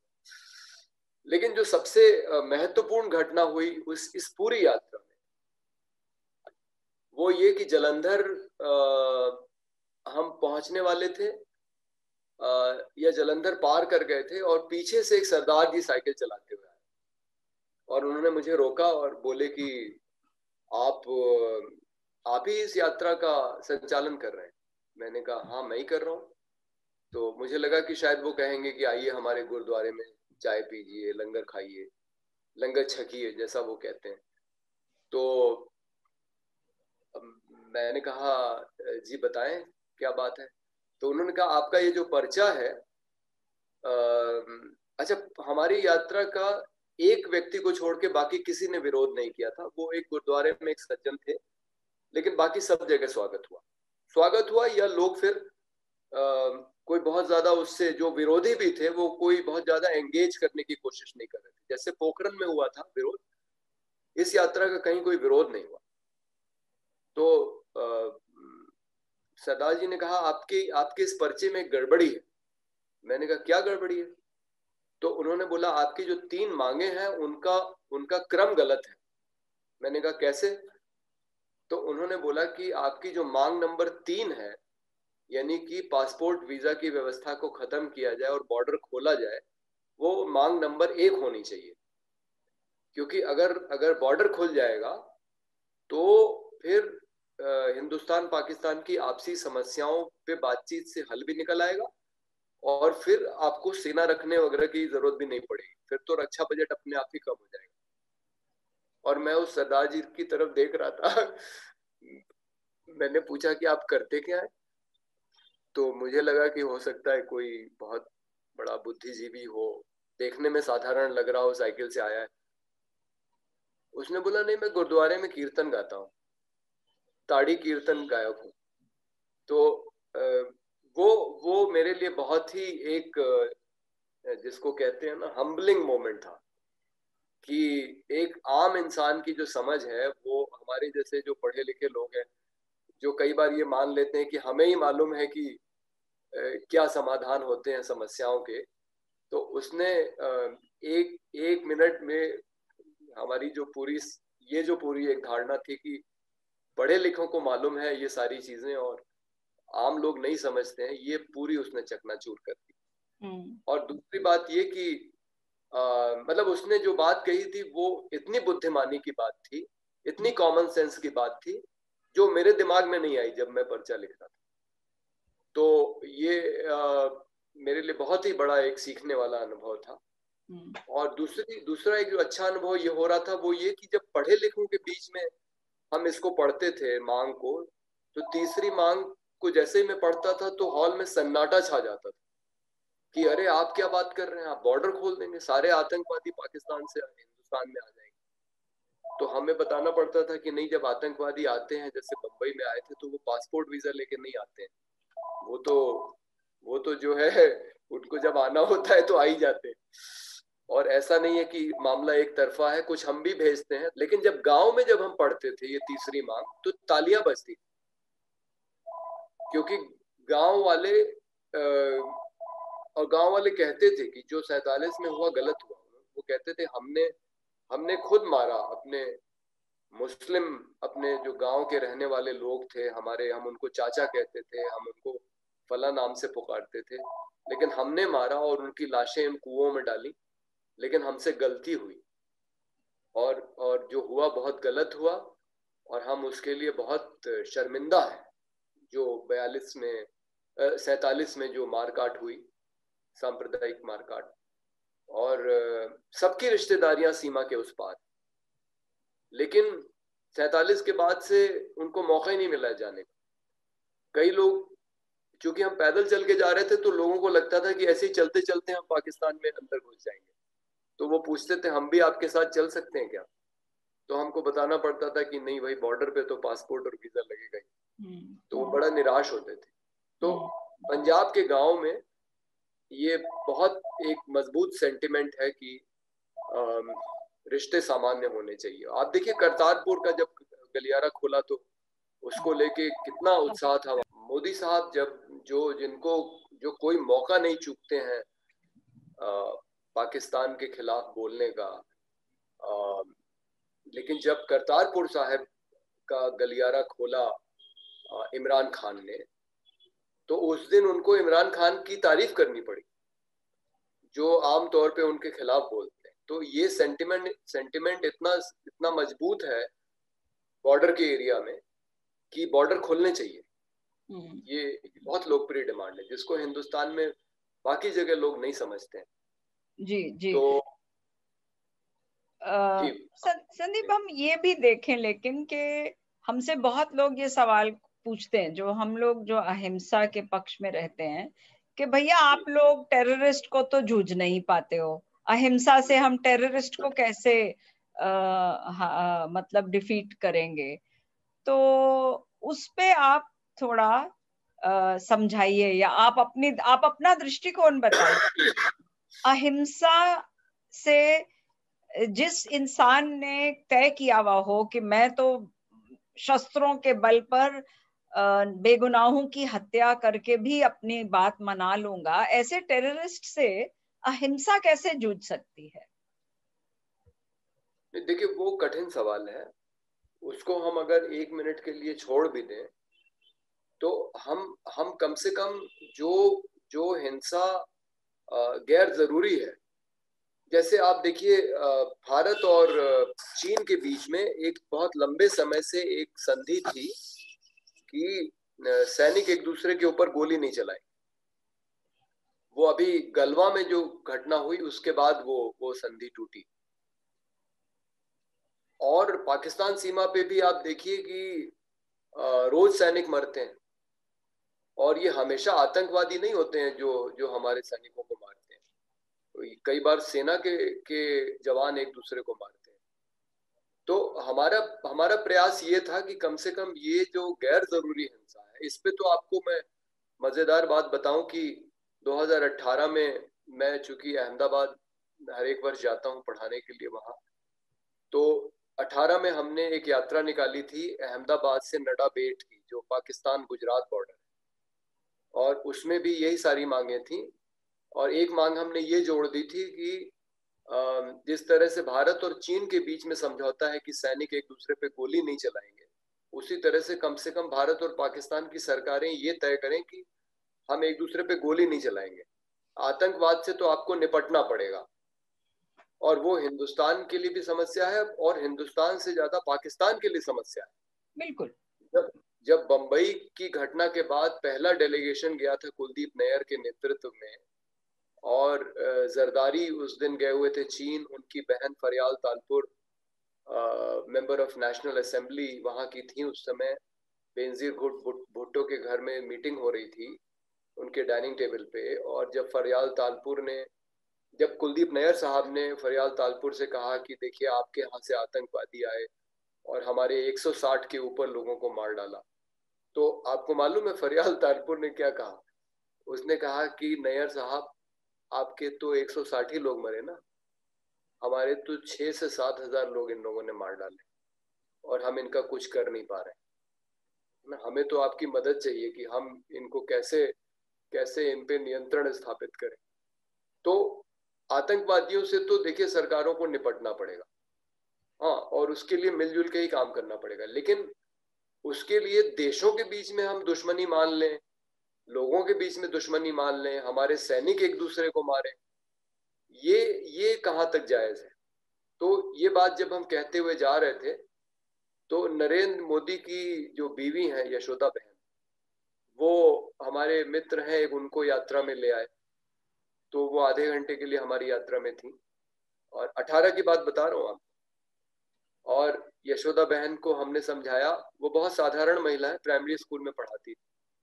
लेकिन जो सबसे महत्वपूर्ण घटना हुई उस इस पूरी यात्रा में वो ये कि जलंधर आ, हम पहुंचने वाले थे आ, या जलंधर पार कर गए थे और पीछे से एक सरदार जी साइकिल चलाते हुए आए और उन्होंने मुझे रोका और बोले कि आप आप ही इस यात्रा का संचालन कर रहे हैं। मैंने कहा हाँ मैं ही कर रहा हूँ। तो मुझे लगा कि शायद वो कहेंगे कि आइए हमारे गुरुद्वारे में चाय पीजिए, लंगर खाइए, लंगर छकिए जैसा वो कहते हैं। तो मैंने कहा जी बताएं क्या बात है। तो उन्होंने कहा आपका ये जो पर्चा है आ, अच्छा हमारी यात्रा का एक व्यक्ति को छोड़ के बाकी किसी ने विरोध नहीं किया था। वो एक गुरुद्वारे में एक सज्जन थे, लेकिन बाकी सब जगह स्वागत हुआ स्वागत हुआ या लोग फिर आ, कोई बहुत ज्यादा उससे जो विरोधी भी थे वो कोई बहुत ज्यादा एंगेज करने की कोशिश नहीं कर रहे थे। जैसे पोखरण में हुआ था विरोध, इस यात्रा का कहीं कोई विरोध नहीं हुआ। तो सरदार जी ने कहा आपके आपके इस पर्चे में गड़बड़ी है। मैंने कहा क्या गड़बड़ी है? तो उन्होंने बोला आपकी जो तीन मांगे हैं उनका उनका क्रम गलत है। मैंने कहा कैसे? तो उन्होंने बोला कि आपकी जो मांग नंबर तीन है, यानी कि पासपोर्ट वीजा की व्यवस्था को खत्म किया जाए और बॉर्डर खोला जाए, वो मांग नंबर एक होनी चाहिए, क्योंकि अगर अगर बॉर्डर खुल जाएगा तो फिर आ, हिंदुस्तान पाकिस्तान की आपसी समस्याओं पे बातचीत से हल भी निकल आएगा और फिर आपको सेना रखने वगैरह की जरूरत भी नहीं पड़ेगी, फिर तो रक्षा बजट अपने आप ही कम हो जाएगा। और मैं उस सरदार जी की तरफ देख रहा था। मैंने पूछा कि आप करते क्या है? तो मुझे लगा कि हो सकता है कोई बहुत बड़ा बुद्धिजीवी हो, देखने में साधारण लग रहा हो, साइकिल से आया है। उसने बोला नहीं मैं गुरुद्वारे में कीर्तन गाता हूँ, ताड़ी कीर्तन गायक हूँ। तो वो वो मेरे लिए बहुत ही एक जिसको कहते हैं ना हम्बलिंग मोमेंट था कि एक आम इंसान की जो समझ है वो हमारे जैसे जो पढ़े लिखे लोग हैं जो कई बार ये मान लेते हैं कि हमें ही मालूम है कि ए, क्या समाधान होते हैं समस्याओं के। तो उसने एक एक मिनट में हमारी जो पूरी ये जो पूरी एक धारणा थी कि पढ़े लिखों को मालूम है ये सारी चीजें और आम लोग नहीं समझते हैं, ये पूरी उसने चकनाचूर कर दी। और दूसरी बात ये कि Uh, मतलब उसने जो बात कही थी वो इतनी बुद्धिमानी की बात थी, इतनी कॉमन सेंस की बात थी जो मेरे दिमाग में नहीं आई जब मैं पर्चा लिख रहा था। तो ये uh, मेरे लिए बहुत ही बड़ा एक सीखने वाला अनुभव था। hmm. और दूसरी दूसरा एक जो अच्छा अनुभव ये हो रहा था वो ये कि जब पढ़े लिखों के बीच में हम इसको पढ़ते थे मांग को, तो तीसरी मांग को जैसे ही मैं पढ़ता था तो हॉल में सन्नाटा छा जाता था कि अरे आप क्या बात कर रहे हैं, आप बॉर्डर खोल देंगे, सारे आतंकवादी पाकिस्तान से हिंदुस्तान में आ जाएंगे। तो हमें बताना पड़ता था कि नहीं, जब आतंकवादी आते हैं जैसे बम्बई में आए थे तो वो पासपोर्ट वीजा लेके नहीं आते हैं, वो तो वो तो जो है उनको जब आना होता है तो आ ही जाते हैं। और ऐसा नहीं है कि मामला एक तरफा है, कुछ हम भी भेजते हैं। लेकिन जब गाँव में जब हम पढ़ते थे ये तीसरी मांग तो तालियां बजती, क्योंकि गाँव वाले आ, और गांव वाले कहते थे कि जो सैतालीस में हुआ गलत हुआ। वो कहते थे हमने हमने खुद मारा अपने मुस्लिम, अपने जो गांव के रहने वाले लोग थे हमारे, हम उनको चाचा कहते थे, हम उनको फला नाम से पुकारते थे, लेकिन हमने मारा और उनकी लाशें इन कुओं में डाली, लेकिन हमसे गलती हुई और और जो हुआ बहुत गलत हुआ। और हम उसके लिए बहुत शर्मिंदा हैं। जो बयालीस में सैतालीस में जो मारकाट हुई, सांप्रदायिक मारकाट, और सबकी रिश्तेदारियां सीमा के उस पार, लेकिन सैतालीस के बाद से उनको मौका ही नहीं मिला जाने का। कई लोग, क्योंकि हम पैदल चल के जा रहे थे, तो लोगों को लगता था कि ऐसे ही चलते चलते हम पाकिस्तान में अंदर घुस जाएंगे, तो वो पूछते थे हम भी आपके साथ चल सकते हैं क्या, तो हमको बताना पड़ता था कि नहीं भाई, बॉर्डर पे तो पासपोर्ट और वीजा लगेगा ही, तो वो बड़ा निराश होते थे। तो पंजाब के गाँव में ये बहुत एक मजबूत सेंटिमेंट है कि रिश्ते सामान्य होने चाहिए। आप देखिए करतारपुर का जब गलियारा खोला तो उसको लेके कितना उत्साह था। मोदी साहब जब जो जिनको जो कोई मौका नहीं चूकते हैं आ, पाकिस्तान के खिलाफ बोलने का, आ, लेकिन जब करतारपुर साहब का गलियारा खोला आ, इमरान खान ने, तो उस दिन उनको इमरान खान की तारीफ करनी पड़ी जो आमतौर पे उनके खिलाफ बोलते हैं। तो ये सेंटिमेंट सेंटिमेंट इतना इतना मजबूत है बॉर्डर के एरिया में कि बॉर्डर खोलने चाहिए। ये बहुत लोकप्रिय डिमांड है जिसको हिंदुस्तान में बाकी जगह लोग नहीं समझते हैं। जी जी तो संदीप, हम ये भी देखें लेकिन कि हमसे बहुत लोग ये सवाल पूछते हैं, जो हम लोग जो अहिंसा के पक्ष में रहते हैं, कि भैया आप लोग टेररिस्ट को तो जूझ नहीं पाते हो, अहिंसा से हम टेररिस्ट को कैसे आ, आ, मतलब डिफीट करेंगे। तो उस पे आप थोड़ा समझाइए, या आप अपनी आप अपना दृष्टिकोण बताइए। अहिंसा से जिस इंसान ने तय किया हुआ हो कि मैं तो शस्त्रों के बल पर बेगुनाहों की हत्या करके भी अपनी बात मना लूंगा, ऐसे टेररिस्ट से अहिंसा कैसे जूझ सकती है? देखिए वो कठिन सवाल है, उसको हम अगर एक मिनट के लिए छोड़ भी दें तो हम हम कम से कम जो जो हिंसा गैर जरूरी है, जैसे आप देखिए भारत और चीन के बीच में एक बहुत लंबे समय से एक संधि थी कि सैनिक एक दूसरे के ऊपर गोली नहीं चलाए। वो अभी गलवा में जो घटना हुई उसके बाद वो वो संधि टूटी। और पाकिस्तान सीमा पे भी आप देखिए कि रोज सैनिक मरते हैं, और ये हमेशा आतंकवादी नहीं होते हैं जो जो हमारे सैनिकों को मारते हैं, कई बार सेना के के जवान एक दूसरे को मारते हैं। तो हमारा हमारा प्रयास ये था कि कम से कम ये जो गैर जरूरी हिंसा है, इस पे तो आपको मैं मजेदार बात बताऊं कि दो हज़ार अठारह में मैं चूंकि अहमदाबाद हर एक वर्ष जाता हूं पढ़ाने के लिए वहां, तो अठारह में हमने एक यात्रा निकाली थी अहमदाबाद से नडा बेट की, जो पाकिस्तान गुजरात बॉर्डर, और उसमें भी यही सारी मांगे थी। और एक मांग हमने ये जोड़ दी थी कि जिस तरह से भारत और चीन के बीच में समझौता है कि सैनिक एक दूसरे पे गोली नहीं चलाएंगे, उसी तरह से कम से कम भारत और पाकिस्तान की सरकारें ये तय करें कि हम एक दूसरे पे गोली नहीं चलाएंगे, आतंकवाद से तो आपको निपटना पड़ेगा। और वो हिंदुस्तान के लिए भी समस्या है और हिंदुस्तान से ज्यादा पाकिस्तान के लिए समस्या है। बिल्कुल, जब जब बंबई की घटना के बाद पहला डेलीगेशन गया था कुलदीप नैयर के नेतृत्व में, और जरदारी उस दिन गए हुए थे चीन, उनकी बहन Faryal Talpur member of national assembly वहाँ की थी उस समय, बेनजीर भुट्टो के घर में मीटिंग हो रही थी उनके डाइनिंग टेबल पे, और जब फरियाल तालपुर ने जब कुलदीप नैयर साहब ने फरियाल तालपुर से कहा कि देखिए आपके यहाँ से आतंकवादी आए और हमारे एक सौ साठ के ऊपर लोगों को मार डाला, तो आपको मालूम है फरियाल तालपुर ने क्या कहा? उसने कहा कि नैयर साहब आपके तो एक सौ साठ ही लोग मरे ना, हमारे तो छः से सात हजार लोग इन लोगों ने मार डाले और हम इनका कुछ कर नहीं पा रहे ना, हमें तो आपकी मदद चाहिए कि हम इनको कैसे कैसे इन पे नियंत्रण स्थापित करें। तो आतंकवादियों से तो देखिए सरकारों को निपटना पड़ेगा, हाँ, और उसके लिए मिलजुल के ही काम करना पड़ेगा, लेकिन उसके लिए देशों के बीच में हम दुश्मनी मान लें, लोगों के बीच में दुश्मनी मान लें, हमारे सैनिक एक दूसरे को मारें, ये ये कहाँ तक जायज है? तो ये बात जब हम कहते हुए जा रहे थे तो नरेंद्र मोदी की जो बीवी हैं यशोदा बहन, वो हमारे मित्र हैं, एक उनको यात्रा में ले आए, तो वो आधे घंटे के लिए हमारी यात्रा में थी, और अठारह की बात बता रहा हूँ आपको। और यशोदा बहन को हमने समझाया, वो बहुत साधारण महिला है, प्राइमरी स्कूल में पढ़ाती,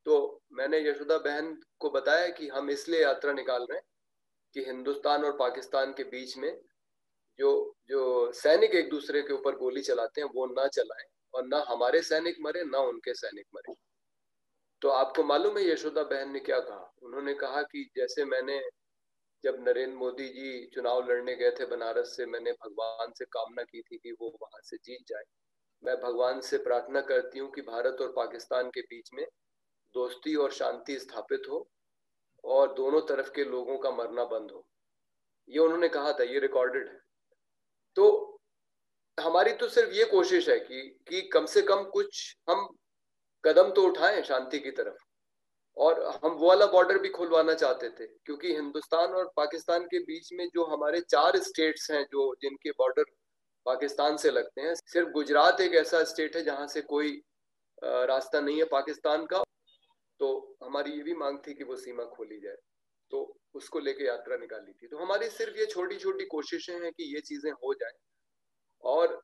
तो मैंने यशोदा बहन को बताया कि हम इसलिए यात्रा निकाल रहे हैं कि हिंदुस्तान और पाकिस्तान के बीच में जो जो सैनिक एक दूसरे के ऊपर गोली चलाते हैं वो ना चलाएं, और ना हमारे सैनिक मरे ना उनके सैनिक मरे। तो आपको मालूम है यशोदा बहन ने क्या कहा? उन्होंने कहा कि जैसे मैंने जब नरेंद्र मोदी जी चुनाव लड़ने गए थे बनारस से, मैंने भगवान से कामना की थी कि वो वहां से जीत जाए। मैं भगवान से प्रार्थना करती हूँ कि भारत और पाकिस्तान के बीच में दोस्ती और शांति स्थापित हो और दोनों तरफ के लोगों का मरना बंद हो। ये उन्होंने कहा था, ये रिकॉर्डेड है। तो हमारी तो सिर्फ ये कोशिश है कि कि कम से कम कुछ हम कदम तो उठाएं शांति की तरफ, और हम वो वाला बॉर्डर भी खुलवाना चाहते थे, क्योंकि हिंदुस्तान और पाकिस्तान के बीच में जो हमारे चार स्टेट्स हैं जो जिनके बॉर्डर पाकिस्तान से लगते हैं, सिर्फ गुजरात एक ऐसा स्टेट है जहाँ से कोई रास्ता नहीं है पाकिस्तान का। तो हमारी ये भी मांग थी कि वो सीमा खोली जाए, तो उसको लेके यात्रा निकाली थी। तो हमारी सिर्फ ये छोटी छोटी कोशिशें हैं कि ये चीजें हो जाए, और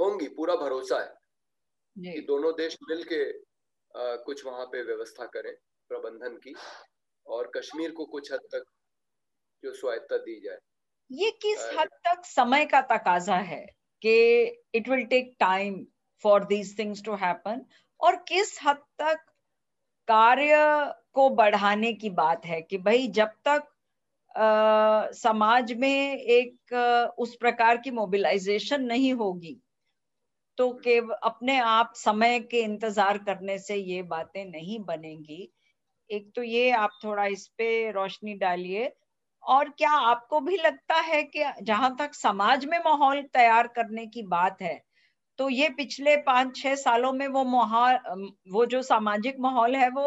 होंगी, पूरा भरोसा है कि दोनों देश मिल के Uh, कुछ वहां पे व्यवस्था करें प्रबंधन की, और कश्मीर को कुछ हद तक जो स्वायत्ता दी जाए। ये किस uh, हद तक समय का तकाजा है कि it will take time for these things to happen, और किस हद तक कार्य को बढ़ाने की बात है कि भाई जब तक uh, समाज में एक uh, उस प्रकार की मोबिलाइजेशन नहीं होगी तो के अपने आप समय के इंतजार करने से ये बातें नहीं बनेंगी। एक तो ये आप थोड़ा इस पे रोशनी डालिए। और क्या आपको भी लगता है कि जहां तक समाज में माहौल तैयार करने की बात है, तो ये पिछले पांच छह सालों में वो माहौल, वो जो सामाजिक माहौल है वो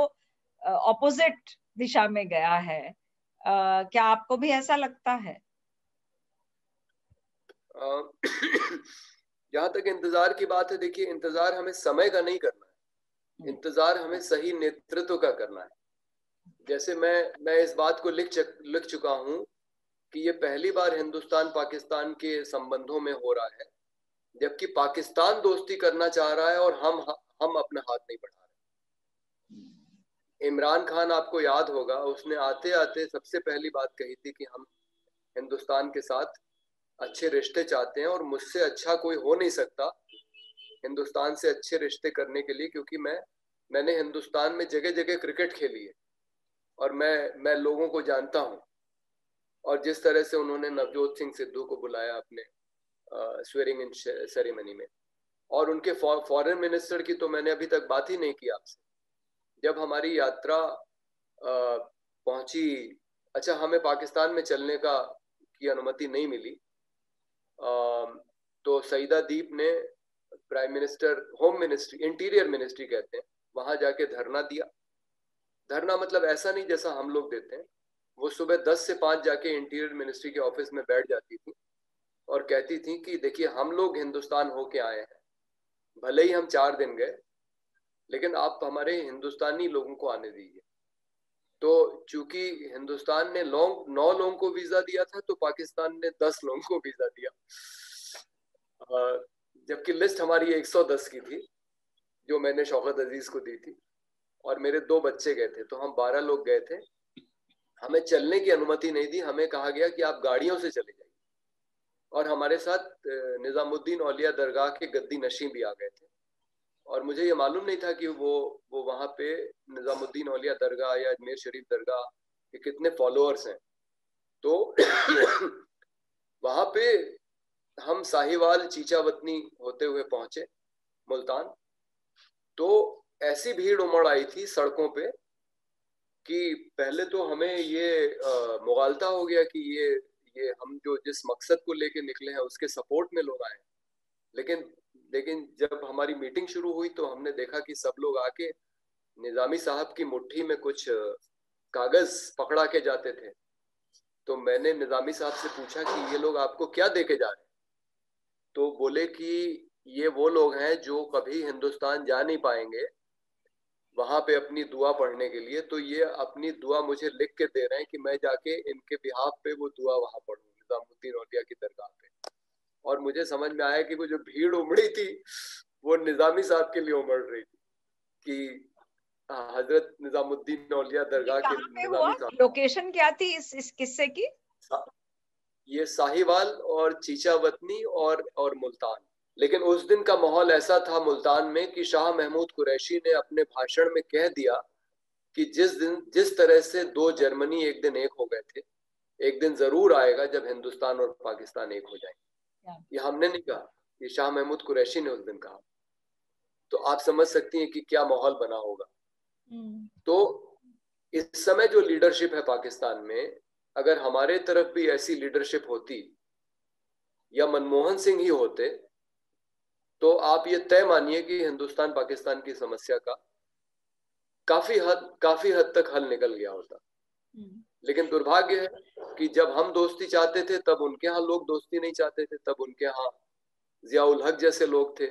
ऑपोजिट दिशा में गया है, आ, क्या आपको भी ऐसा लगता है? आ, जहाँ तक इंतजार की बात है, देखिए इंतजार हमें समय का नहीं करना है, इंतजार हमें सही नेतृत्व का करना है। जैसे मैं मैं इस बात को लिख लिख चुका हूँ कि ये पहली बार हिंदुस्तान पाकिस्तान के संबंधों में हो रहा है, जबकि पाकिस्तान दोस्ती करना चाह रहा है और हम हम अपना हाथ नहीं बढ़ा रहे। इमरान खान, आपको याद होगा, उसने आते आते सबसे पहली बात कही थी कि हम हिंदुस्तान के साथ अच्छे रिश्ते चाहते हैं और मुझसे अच्छा कोई हो नहीं सकता हिंदुस्तान से अच्छे रिश्ते करने के लिए, क्योंकि मैं मैंने हिंदुस्तान में जगह जगह क्रिकेट खेली है और मैं मैं लोगों को जानता हूँ। और जिस तरह से उन्होंने नवजोत सिंह सिद्धू को बुलाया अपने स्वेरिंग इन सेरेमनी में, और उनके फॉरेन मिनिस्टर की तो मैंने अभी तक बात ही नहीं की आपसे। जब हमारी यात्रा आ, पहुंची, अच्छा हमें पाकिस्तान में चलने का की अनुमति नहीं मिली, तो सईदा दीप ने prime minister, home ministry, interior ministry कहते हैं, वहां जाके धरना दिया। धरना मतलब ऐसा नहीं जैसा हम लोग देते हैं, वो सुबह दस से पाँच जाके इंटीरियर मिनिस्ट्री के ऑफिस में बैठ जाती थी और कहती थी कि देखिए हम लोग हिंदुस्तान होके आए हैं, भले ही हम चार दिन गए, लेकिन आप हमारे हिंदुस्तानी लोगों को आने दीजिए। तो चूंकि हिंदुस्तान ने लॉन्ग नौ लोगों को वीजा दिया था, तो पाकिस्तान ने दस लोगों को वीजा दिया, जबकि लिस्ट हमारी एक सौ दस की थी जो मैंने शौकत अजीज को दी थी, और मेरे दो बच्चे गए थे, तो हम बारह लोग गए थे। हमें चलने की अनुमति नहीं दी, हमें कहा गया कि आप गाड़ियों से चले जाइए, और हमारे साथ निजामुद्दीन औलिया दरगाह के गद्दी नशी भी आ गए थे, और मुझे ये मालूम नहीं था कि वो वो वहाँ पे निजामुद्दीन औलिया दरगाह या अजमेर शरीफ दरगाह के कितने फॉलोअर्स हैं। तो वहाँ पे हम साहिवाल चीचा वतनी होते हुए पहुँचे मुल्तान, तो ऐसी भीड़ उमड़ आई थी सड़कों पे कि पहले तो हमें ये मुगालता हो गया कि ये ये हम जो जिस मकसद को लेके निकले हैं उसके सपोर्ट में लोग आए। लेकिन लेकिन जब हमारी मीटिंग शुरू हुई तो हमने देखा कि सब लोग आके निजामी साहब की मुट्ठी में कुछ कागज पकड़ा के जाते थे। तो मैंने निजामी साहब से पूछा कि ये लोग आपको क्या दे के जा रहे हैं, तो बोले कि ये वो लोग हैं जो कभी हिंदुस्तान जा नहीं पाएंगे वहां पे अपनी दुआ पढ़ने के लिए, तो ये अपनी दुआ मुझे लिख के दे रहे हैं कि मैं जाके इनके बिहाफ पे वो दुआ वहां पढ़ूँ निजामुद्दीन औलिया की दरगाह पे। और मुझे समझ में आया कि वो जो भीड़ उमड़ी थी वो निजामी साहब के लिए उमड़ रही थी कि हजरत निजामुद्दीन औलिया दरगाह के। लोकेशन क्या थी इस, इस किस्से की? ये साहिवाल और चीचा वतनी और और मुल्तान। लेकिन उस दिन का माहौल ऐसा था मुल्तान में कि शाह महमूद कुरैशी ने अपने भाषण में कह दिया कि जिस दिन जिस तरह से दो जर्मनी एक दिन एक हो गए थे, एक दिन जरूर आएगा जब हिंदुस्तान और पाकिस्तान एक हो जाएंगे। ये हमने नहीं कहा, ये शाह महमूद कुरैशी ने उस दिन कहा। तो आप समझ सकती हैं कि क्या माहौल बना होगा। तो इस समय जो लीडरशिप है पाकिस्तान में, अगर हमारे तरफ भी ऐसी लीडरशिप होती या मनमोहन सिंह ही होते तो आप ये तय मानिए कि हिंदुस्तान पाकिस्तान की समस्या का काफी हद काफी हद तक हल निकल गया होता। लेकिन दुर्भाग्य है कि जब हम दोस्ती चाहते थे तब उनके यहाँ लोग दोस्ती नहीं चाहते थे, तब उनके यहाँ जियाउल हक जैसे लोग थे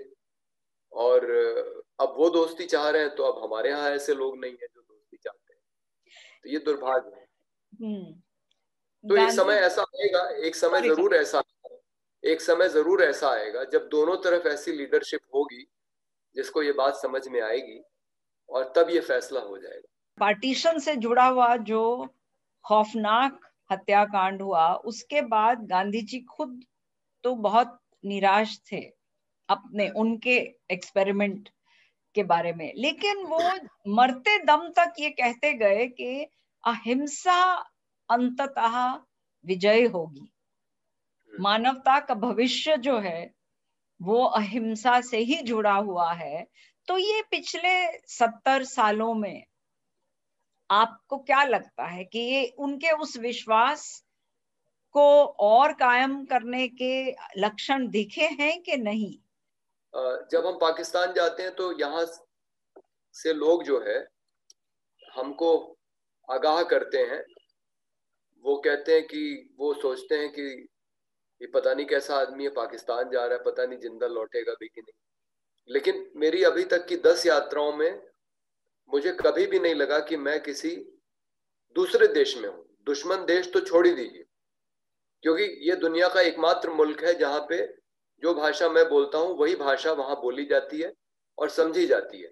और अब वो दोस्ती चाह रहे हैं तो अब हमारे यहाँ ऐसे लोग नहीं है जो दोस्ती चाहते हैं। तो ये दुर्भाग्य है। तो एक समय ऐसा आएगा, एक समय जरूर ऐसा एक समय जरूर ऐसा आएगा जब दोनों तरफ ऐसी लीडरशिप होगी जिसको ये बात समझ में आएगी और तब ये फैसला हो जाएगा। पार्टीशन से जुड़ा हुआ जो खौफनाक हत्याकांड हुआ उसके बाद गांधी जी खुद तो बहुत निराश थे अपने उनके एक्सपेरिमेंट के बारे में, लेकिन वो मरते दम तक ये कहते गए कि अहिंसा अंततः विजय होगी। मानवता का भविष्य जो है वो अहिंसा से ही जुड़ा हुआ है। तो ये पिछले सत्तर सालों में आपको क्या लगता है कि ये उनके उस विश्वास को और कायम करने के लक्षण दिखे हैं कि नहीं? जब हम पाकिस्तान जाते हैं तो यहाँ से लोग जो है हमको आगाह करते हैं। वो कहते हैं कि वो सोचते हैं कि ये पता नहीं कैसा आदमी है, पाकिस्तान जा रहा है, पता नहीं जिंदा लौटेगा भी कि नहीं। लेकिन मेरी अभी तक की दस यात्राओं में मुझे कभी भी नहीं लगा कि मैं किसी दूसरे देश में हूँ। दुश्मन देश तो छोड़ ही दीजिए, क्योंकि ये दुनिया का एकमात्र मुल्क है जहाँ पे जो भाषा मैं बोलता हूँ वही भाषा वहाँ बोली जाती है और समझी जाती है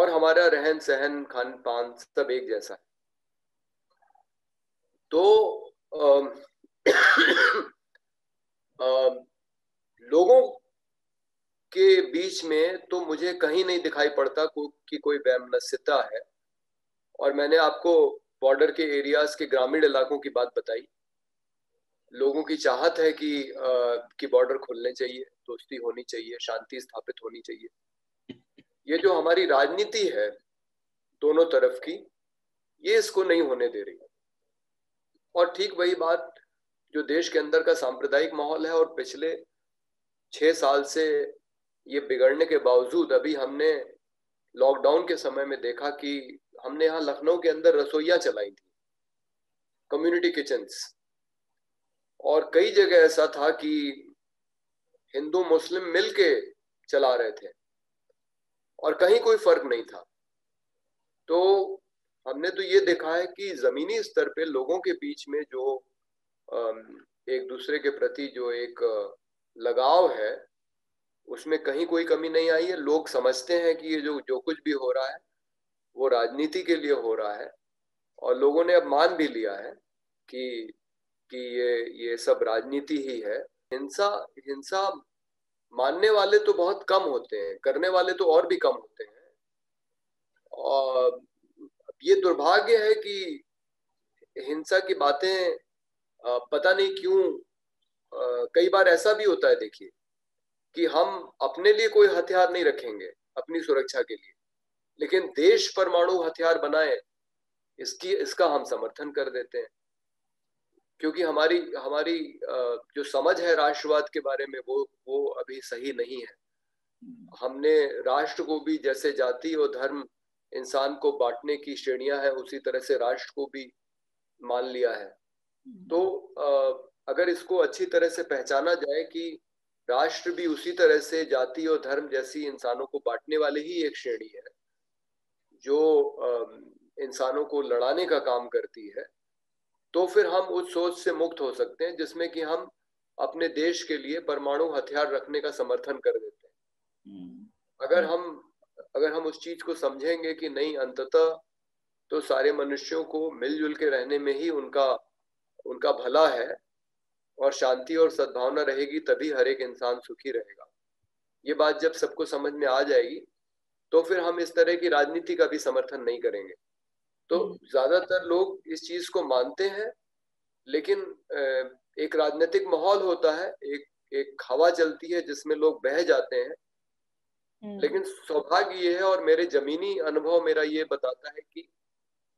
और हमारा रहन सहन खान पान सब एक जैसा है। तो आ, आ, लोगों के बीच में तो मुझे कहीं नहीं दिखाई पड़ता को, कि कोई वैमनस्यता है। और मैंने आपको बॉर्डर के एरियाज के ग्रामीण इलाकों की बात बताई। लोगों की चाहत है कि आ, कि बॉर्डर खुलने चाहिए, दोस्ती होनी चाहिए, शांति स्थापित होनी चाहिए। ये जो हमारी राजनीति है दोनों तरफ की, ये इसको नहीं होने दे रही। और ठीक वही बात जो देश के अंदर का सांप्रदायिक माहौल है और पिछले छः साल से ये बिगड़ने के बावजूद अभी हमने लॉकडाउन के समय में देखा कि हमने यहाँ लखनऊ के अंदर रसोइयाँ चलाई थी, कम्युनिटी किचन्स, और कई जगह ऐसा था कि हिंदू मुस्लिम मिलके चला रहे थे और कहीं कोई फर्क नहीं था। तो हमने तो ये देखा है कि जमीनी स्तर पे लोगों के बीच में जो एक दूसरे के प्रति जो एक लगाव है उसमें कहीं कोई कमी नहीं आई है। लोग समझते हैं कि ये जो जो कुछ भी हो रहा है वो राजनीति के लिए हो रहा है और लोगों ने अब मान भी लिया है कि कि ये ये सब राजनीति ही है। हिंसा हिंसा मानने वाले तो बहुत कम होते हैं, करने वाले तो और भी कम होते हैं। और ये दुर्भाग्य है कि हिंसा की बातें पता नहीं क्यों कई बार ऐसा भी होता है, देखिए, कि हम अपने लिए कोई हथियार नहीं रखेंगे अपनी सुरक्षा के लिए, लेकिन देश परमाणु हथियार बनाए इसकी इसका हम समर्थन कर देते हैं। क्योंकि हमारी हमारी जो समझ है राष्ट्रवाद के बारे में वो वो अभी सही नहीं है। हमने राष्ट्र को भी, जैसे जाति और धर्म इंसान को बांटने की श्रेणियां हैं, उसी तरह से राष्ट्र को भी मान लिया है। तो अगर इसको अच्छी तरह से पहचाना जाए कि राष्ट्र भी उसी तरह से जाति और धर्म जैसी इंसानों को बांटने वाले ही एक श्रेणी है जो इंसानों को लड़ाने का काम करती है, तो फिर हम उस सोच से मुक्त हो सकते हैं जिसमें कि हम अपने देश के लिए परमाणु हथियार रखने का समर्थन कर देते हैं। अगर हम अगर हम उस चीज को समझेंगे कि नहीं, अंततः तो सारे मनुष्यों को मिलजुल के रहने में ही उनका उनका भला है और शांति और सद्भावना रहेगी, तभी हर एक इंसान सुखी रहेगा। ये बात जब सबको समझ में आ जाएगी तो फिर हम इस तरह की राजनीति का भी समर्थन नहीं करेंगे। तो ज्यादातर लोग इस चीज को मानते हैं, लेकिन एक राजनीतिक माहौल होता है, एक एक हवा चलती है जिसमें लोग बह जाते हैं। लेकिन सौभाग्य ये है, और मेरे जमीनी अनुभव मेरा ये बताता है कि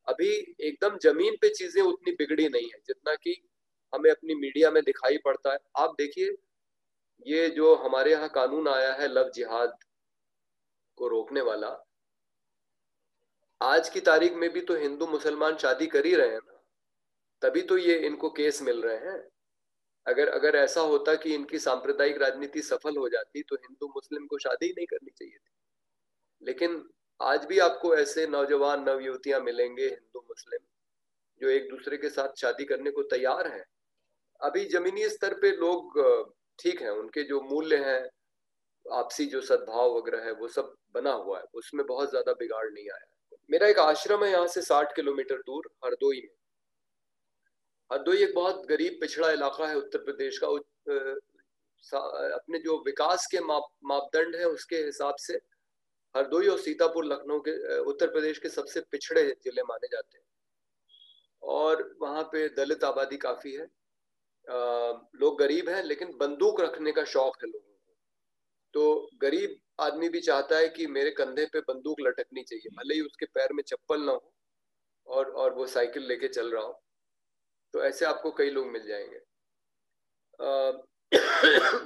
अभी एकदम जमीन पे चीजें उतनी बिगड़ी नहीं है जितना कि हमें अपनी मीडिया में दिखाई पड़ता है। आप देखिए, ये जो हमारे यहाँ कानून आया है लव जिहाद को रोकने वाला, आज की तारीख में भी तो हिंदू मुसलमान शादी कर ही रहे हैं ना, तभी तो ये इनको केस मिल रहे हैं। अगर अगर ऐसा होता कि इनकी सांप्रदायिक राजनीति सफल हो जाती तो हिंदू मुस्लिम को शादी ही नहीं करनी चाहिए थी। लेकिन आज भी आपको ऐसे नौजवान नवयुवतियां मिलेंगे हिंदू मुस्लिम जो एक दूसरे के साथ शादी करने को तैयार हैं। अभी जमीनी स्तर पे लोग ठीक हैं, उनके जो मूल्य हैं, आपसी जो सद्भाव वगैरह है वो सब बना हुआ है, उसमें बहुत ज्यादा बिगाड़ नहीं आया। मेरा एक आश्रम है यहाँ से साठ किलोमीटर दूर, हरदोई में। हरदोई एक बहुत गरीब पिछड़ा इलाका है उत्तर प्रदेश का। अपने जो विकास के माप मापदंड है उसके हिसाब से हरदोई और सीतापुर लखनऊ के उत्तर प्रदेश के सबसे पिछड़े जिले माने जाते हैं, और वहाँ पे दलित आबादी काफी है। आ, लोग गरीब हैं, लेकिन बंदूक रखने का शौक है लोगों को। तो गरीब आदमी भी चाहता है कि मेरे कंधे पे बंदूक लटकनी चाहिए, भले ही उसके पैर में चप्पल ना हो और और वो साइकिल लेके चल रहा हो। तो ऐसे आपको कई लोग मिल जाएंगे।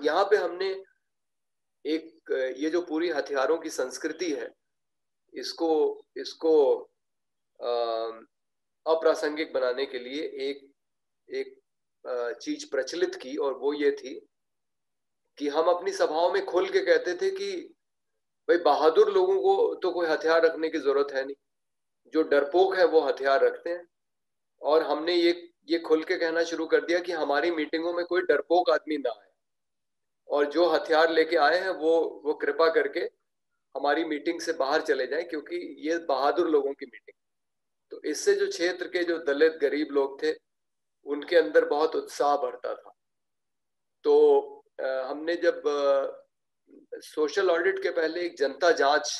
यहाँ पे हमने एक ये जो पूरी हथियारों की संस्कृति है, इसको इसको आ, अप्रासंगिक बनाने के लिए एक एक चीज प्रचलित की, और वो ये थी कि हम अपनी सभाओं में खोल के कहते थे कि भाई बहादुर लोगों को तो कोई हथियार रखने की जरूरत है नहीं, जो डरपोक है वो हथियार रखते हैं। और हमने ये ये खोल के कहना शुरू कर दिया कि हमारी मीटिंगों में कोई डरपोक आदमी ना आए, और जो हथियार लेके आए हैं वो वो कृपा करके हमारी मीटिंग से बाहर चले जाएं, क्योंकि ये बहादुर लोगों की मीटिंग। तो इससे जो क्षेत्र के जो दलित गरीब लोग थे उनके अंदर बहुत उत्साह बढ़ता था। तो आ, हमने जब आ, सोशल ऑडिट के पहले एक जनता जांच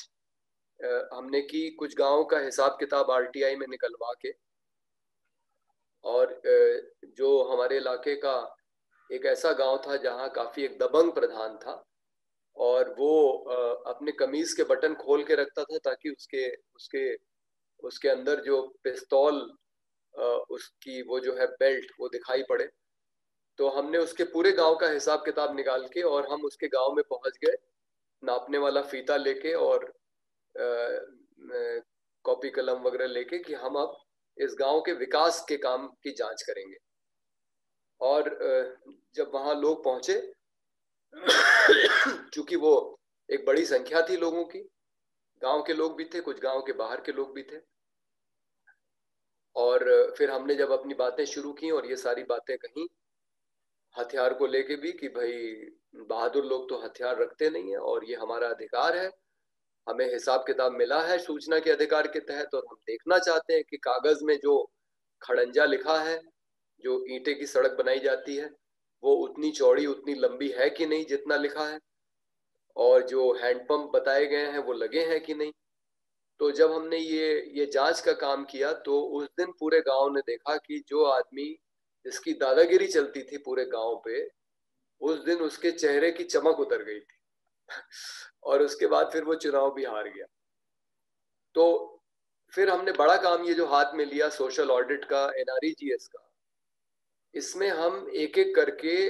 आ, हमने की, कुछ गांवों का हिसाब किताब आरटीआई में निकलवा के, और आ, जो हमारे इलाके का एक ऐसा गांव था जहां काफी एक दबंग प्रधान था, और वो आ, अपने कमीज के बटन खोल के रखता था ताकि उसके उसके उसके अंदर जो पिस्तौल उसकी वो जो है बेल्ट वो दिखाई पड़े। तो हमने उसके पूरे गांव का हिसाब किताब निकाल के, और हम उसके गांव में पहुंच गए नापने वाला फीता लेके और कॉपी कलम वगैरह लेके कि हम अब इस गांव के विकास के काम की जांच करेंगे। और जब वहां लोग पहुंचे, चूंकि वो एक बड़ी संख्या थी लोगों की, गांव के लोग भी थे, कुछ गांव के बाहर के लोग भी थे, और फिर हमने जब अपनी बातें शुरू की और ये सारी बातें कहीं हथियार को लेके भी कि भाई बहादुर लोग तो हथियार रखते नहीं है और ये हमारा अधिकार है, हमें हिसाब किताब मिला है सूचना के अधिकार के तहत, और हम देखना चाहते हैं कि कागज में जो खड़ंजा लिखा है, जो ईंटे की सड़क बनाई जाती है, वो उतनी चौड़ी उतनी लंबी है कि नहीं जितना लिखा है, और जो हैंडपंप बताए गए हैं वो लगे हैं कि नहीं। तो जब हमने ये ये जांच का काम किया तो उस दिन पूरे गांव ने देखा कि जो आदमी इसकी दादागिरी चलती थी पूरे गांव पे, उस दिन उसके चेहरे की चमक उतर गई थी और उसके बाद फिर वो चुनाव भी हार गया। तो फिर हमने बड़ा काम ये जो हाथ में लिया सोशल ऑडिट का, एनआरईजीएस का, इसमें हम एक एक करके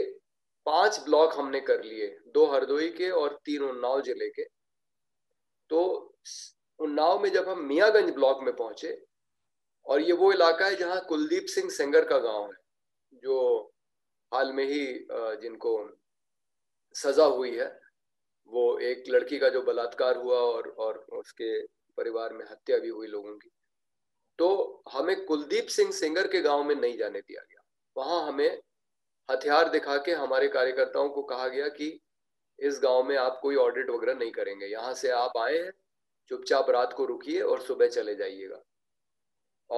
पांच ब्लॉक हमने कर लिए, दो हरदोई के और तीन उन्नाव जिले के। तो उन्नाव में जब हम मियागंज ब्लॉक में पहुंचे, और ये वो इलाका है जहां कुलदीप सिंह सेंगर का गांव है, जो हाल में ही जिनको सजा हुई है। वो एक लड़की का जो बलात्कार हुआ और और उसके परिवार में हत्या भी हुई लोगों की। तो हमें कुलदीप सिंह सेंगर के गांव में नहीं जाने दिया गया। वहां हमें हथियार दिखा के हमारे कार्यकर्ताओं को कहा गया कि इस गांव में आप कोई ऑडिट वगैरह नहीं करेंगे, यहाँ से आप आए हैं चुपचाप रात को रुकिए और सुबह चले जाइएगा।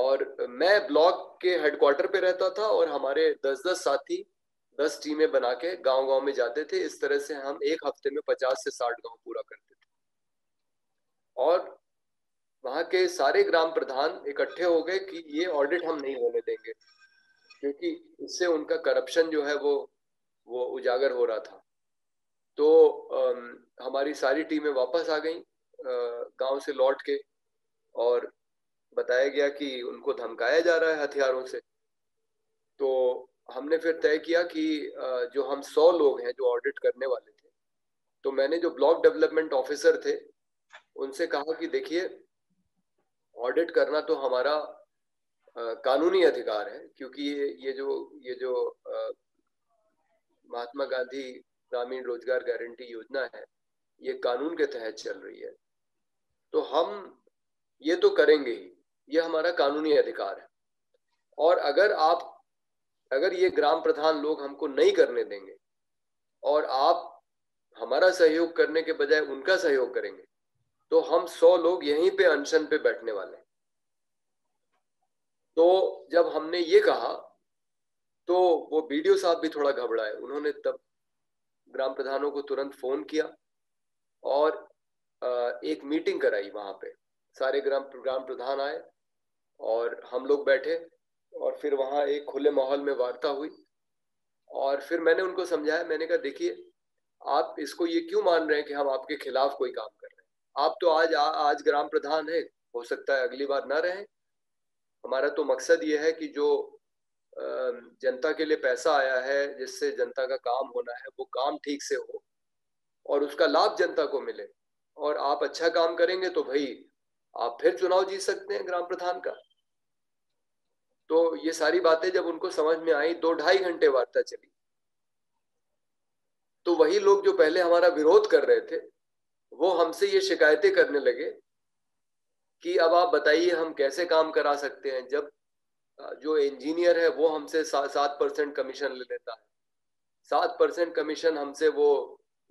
और मैं ब्लॉक के हेडक्वार्टर पे रहता था और हमारे दस दस साथी दस टीमें बना के गाँव गाँव में जाते थे। इस तरह से हम एक हफ्ते में पचास से साठ गाँव पूरा करते थे। और वहाँ के सारे ग्राम प्रधान इकट्ठे हो गए कि ये ऑडिट हम नहीं होने देंगे, क्योंकि इससे उनका करप्शन जो है वो वो उजागर हो रहा था। तो आ, हमारी सारी टीमें वापस आ गई गांव से लौट के और बताया गया कि उनको धमकाया जा रहा है हथियारों से। तो हमने फिर तय किया कि आ, जो हम सौ लोग हैं जो ऑडिट करने वाले थे, तो मैंने जो ब्लॉक डेवलपमेंट ऑफिसर थे उनसे कहा कि देखिए, ऑडिट करना तो हमारा आ, कानूनी अधिकार है, क्योंकि ये ये जो ये जो आ, महात्मा गांधी ग्रामीण रोजगार गारंटी योजना है ये कानून के तहत चल रही है, तो हम ये तो करेंगे ही, ये हमारा कानूनी अधिकार है। और अगर आप अगर ये ग्राम प्रधान लोग हमको नहीं करने देंगे और आप हमारा सहयोग करने के बजाय उनका सहयोग करेंगे तो हम सौ लोग यहीं पे अनशन पे बैठने वाले हैं। तो जब हमने ये कहा तो वो बीडीओ साहब भी थोड़ा घबराए। उन्होंने तब ग्राम प्रधानों को तुरंत फोन किया और एक मीटिंग कराई। वहां पे सारे ग्राम ग्राम प्रधान आए और हम लोग बैठे और फिर वहां एक खुले माहौल में वार्ता हुई। और फिर मैंने उनको समझाया, मैंने कहा देखिए, आप इसको ये क्यों मान रहे हैं कि हम आपके खिलाफ कोई काम कर रहे हैं? आप तो आज आ, आज ग्राम प्रधान है, हो सकता है अगली बार ना रहे। हमारा तो मकसद ये है कि जो जनता के लिए पैसा आया है, जिससे जनता का काम होना है, वो काम ठीक से हो और उसका लाभ जनता को मिले। और आप अच्छा काम करेंगे तो भाई आप फिर चुनाव जीत सकते हैं ग्राम प्रधान का। तो ये सारी बातें जब उनको समझ में आई, दो ढाई घंटे वार्ता चली, तो वही लोग जो पहले हमारा विरोध कर रहे थे वो हमसे ये शिकायतें करने लगे कि अब आप बताइए हम कैसे काम करा सकते हैं, जब जो इंजीनियर है वो हमसे सात परसेंट कमीशन ले लेता है, सात परसेंट कमीशन हमसे वो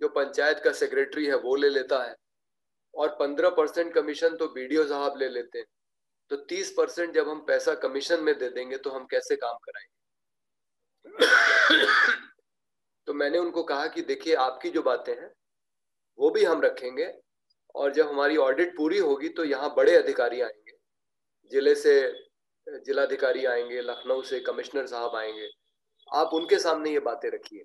जो पंचायत का सेक्रेटरी है वो ले लेता है, और पंद्रह परसेंट कमीशन तो बीडीओ साहब ले लेते हैं। तो तीस परसेंट जब हम पैसा कमीशन में दे देंगे तो हम कैसे काम कराएंगे? तो मैंने उनको कहा कि देखिए, आपकी जो बातें हैं वो भी हम रखेंगे, और जब हमारी ऑडिट पूरी होगी तो यहाँ बड़े अधिकारी आएंगे, जिले से जिलाधिकारी आएंगे, लखनऊ से कमिश्नर साहब आएंगे, आप उनके सामने ये बातें रखिए।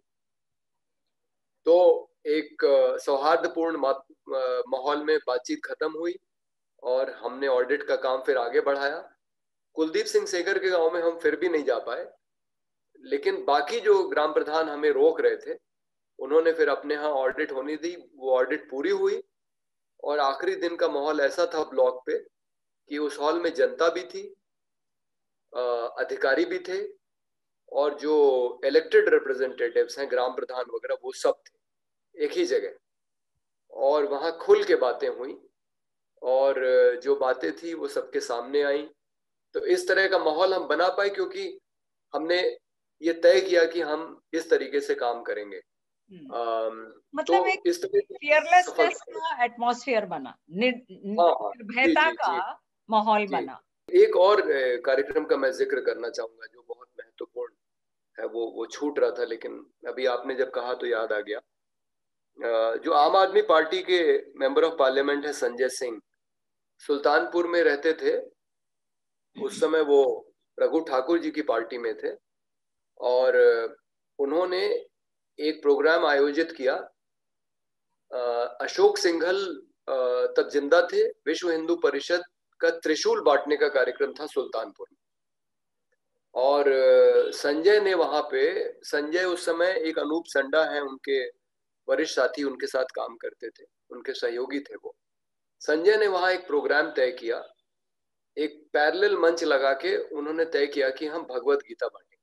तो एक सौहार्दपूर्ण माहौल में बातचीत खत्म हुई और हमने ऑडिट का काम फिर आगे बढ़ाया। कुलदीप सिंह सेंगर के गांव में हम फिर भी नहीं जा पाए, लेकिन बाकी जो ग्राम प्रधान हमें रोक रहे थे उन्होंने फिर अपने यहाँ ऑडिट होने दी। वो ऑडिट पूरी हुई और आखिरी दिन का माहौल ऐसा था ब्लॉक पे कि उस हॉल में जनता भी थी, अधिकारी भी थे, और जो इलेक्टेड रिप्रेजेंटेटिव्स हैं ग्राम प्रधान वगैरह वो सब थे एक ही जगह। और वहाँ खुल के बातें हुई और जो बातें थी वो सबके सामने आई। तो इस तरह का माहौल हम बना पाए, क्योंकि हमने ये तय किया कि हम इस तरीके से काम करेंगे। मतलब एक फियरलेसनेस का एटमॉस्फेयर बना, निर्भयता का माहौल बना। एक और कार्यक्रम का मैं जिक्र करना चाहूंगा जो बहुत महत्वपूर्ण है, वो वो छूट रहा था, लेकिन अभी आपने जब कहा तो याद आ गया। जो आम आदमी पार्टी के मेंबर ऑफ पार्लियामेंट है संजय सिंह, सुल्तानपुर में रहते थे। उस समय वो रघु ठाकुर जी की पार्टी में थे और उन्होंने एक प्रोग्राम आयोजित किया। अशोक सिंघल तब जिंदा थे, विश्व हिंदू परिषद का त्रिशूल बांटने का कार्यक्रम था सुल्तानपुर में, और संजय ने वहां पे संजय उस समय एक अनूप संडा है उनके वरिष्ठ साथी, उनके साथ काम करते थे, उनके सहयोगी थे वो। संजय ने वहां एक प्रोग्राम तय किया, एक पैरेलल मंच लगा के उन्होंने तय किया कि हम भगवत गीता बांटेंगे,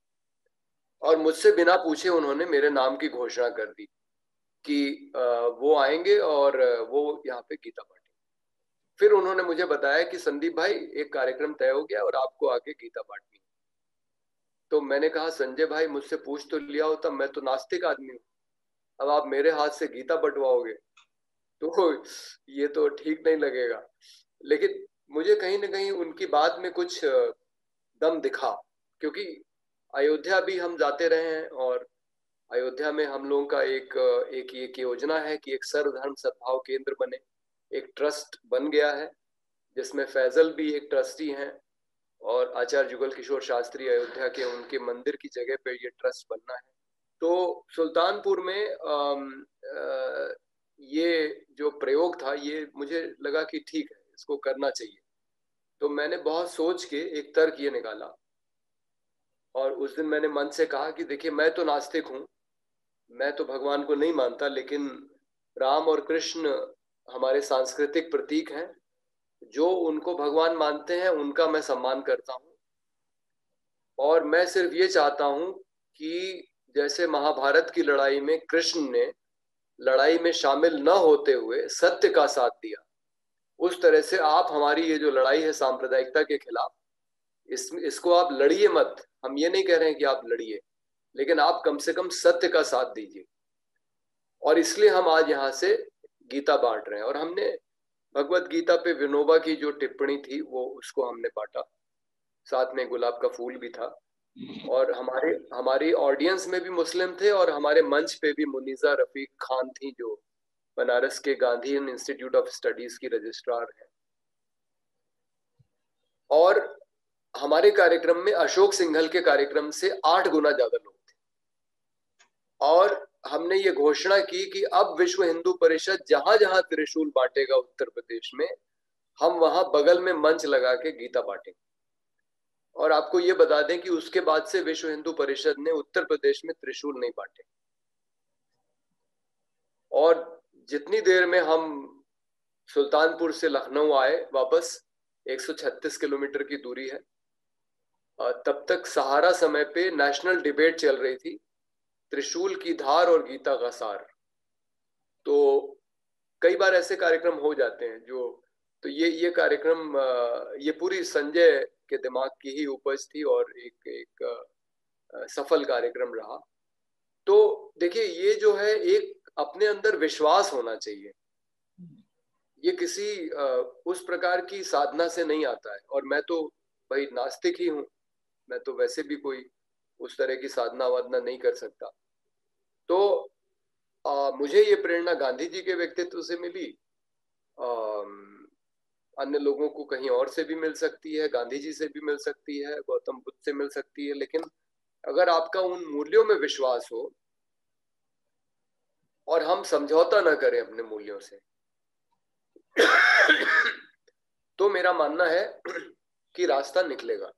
और मुझसे बिना पूछे उन्होंने मेरे नाम की घोषणा कर दी। कि वो आएंगे और वो यहाँ पे गीता बांटेंगे। फिर उन्होंने मुझे बताया कि संदीप भाई एक कार्यक्रम तय हो गया और आपको आके गीता बांटनी। तो मैंने कहा संजय भाई मुझसे पूछ तो लिया होता, मैं तो नास्तिक आदमी हूँ, अब आप मेरे हाथ से गीता बंटवाओगे तो ये तो ठीक नहीं लगेगा। लेकिन मुझे कहीं ना कहीं उनकी बात में कुछ दम दिखा, क्योंकि अयोध्या भी हम जाते रहे हैं और अयोध्या में हम लोगों का एक एक ये योजना है कि एक सर्वधर्म सद्भाव केंद्र बने, एक ट्रस्ट बन गया है जिसमें फैजल भी एक ट्रस्टी हैं और आचार्य जुगल किशोर शास्त्री अयोध्या के उनके मंदिर की जगह पे ये ट्रस्ट बनना है। तो सुल्तानपुर में आ, आ, ये जो प्रयोग था ये मुझे लगा कि ठीक है, इसको करना चाहिए। तो मैंने बहुत सोच के एक तर्क ये निकाला और उस दिन मैंने मन से कहा कि देखिए मैं तो नास्तिक हूँ, मैं तो भगवान को नहीं मानता, लेकिन राम और कृष्ण हमारे सांस्कृतिक प्रतीक हैं, जो उनको भगवान मानते हैं उनका मैं सम्मान करता हूँ। और मैं सिर्फ ये चाहता हूँ कि जैसे महाभारत की लड़ाई में कृष्ण ने लड़ाई में शामिल न होते हुए सत्य का साथ दिया, उस तरह से आप हमारी ये जो लड़ाई है सांप्रदायिकता के खिलाफ, इस इसको आप लड़िए मत, हम ये नहीं कह रहे हैं कि आप लड़िए, लेकिन आप कम से कम सत्य का साथ दीजिए। और इसलिए हम आज यहाँ से गीता बांट रहे हैं। और हमने भगवत गीता पे विनोबा की जो टिप्पणी थी वो उसको हमने बांटा, साथ में गुलाब का फूल भी था। और हमारे हमारी ऑडियंस में भी मुस्लिम थे और हमारे मंच पे भी मुनीजा रफीक खान थी जो बनारस के गांधी इंस्टीट्यूट ऑफ स्टडीज की रजिस्ट्रार हैं। और हमारे कार्यक्रम में अशोक सिंघल के कार्यक्रम से आठ गुना ज्यादा लोग थे। और हमने ये घोषणा की कि अब विश्व हिंदू परिषद जहां जहां त्रिशूल बांटेगा उत्तर प्रदेश में, हम वहां बगल में मंच लगा के गीता बांटेंगे। और आपको ये बता दें कि उसके बाद से विश्व हिंदू परिषद ने उत्तर प्रदेश में त्रिशूल नहीं बांटे। और जितनी देर में हम सुल्तानपुर से लखनऊ आए वापस, एक सौ छत्तीस किलोमीटर की दूरी है, तब तक सहारा समय पे नेशनल डिबेट चल रही थी, त्रिशूल की धार और गीता का सार। तो कई बार ऐसे कार्यक्रम हो जाते हैं जो, तो ये ये कार्यक्रम ये पूरी संजय के दिमाग की ही उपज थी और एक एक सफल कार्यक्रम रहा। तो देखिए ये जो है एक अपने अंदर विश्वास होना चाहिए, ये किसी उस प्रकार की साधना से नहीं आता है। और मैं तो भाई नास्तिक ही हूँ, मैं तो वैसे भी कोई उस तरह की साधना वाधना नहीं कर सकता। तो आ, मुझे ये प्रेरणा गांधी जी के व्यक्तित्व से मिली, आ, अन्य लोगों को कहीं और से भी मिल सकती है, गांधी जी से भी मिल सकती है, गौतम बुद्ध से मिल सकती है, लेकिन अगर आपका उन मूल्यों में विश्वास हो और हम समझौता ना करें अपने मूल्यों से तो मेरा मानना है कि रास्ता निकलेगा,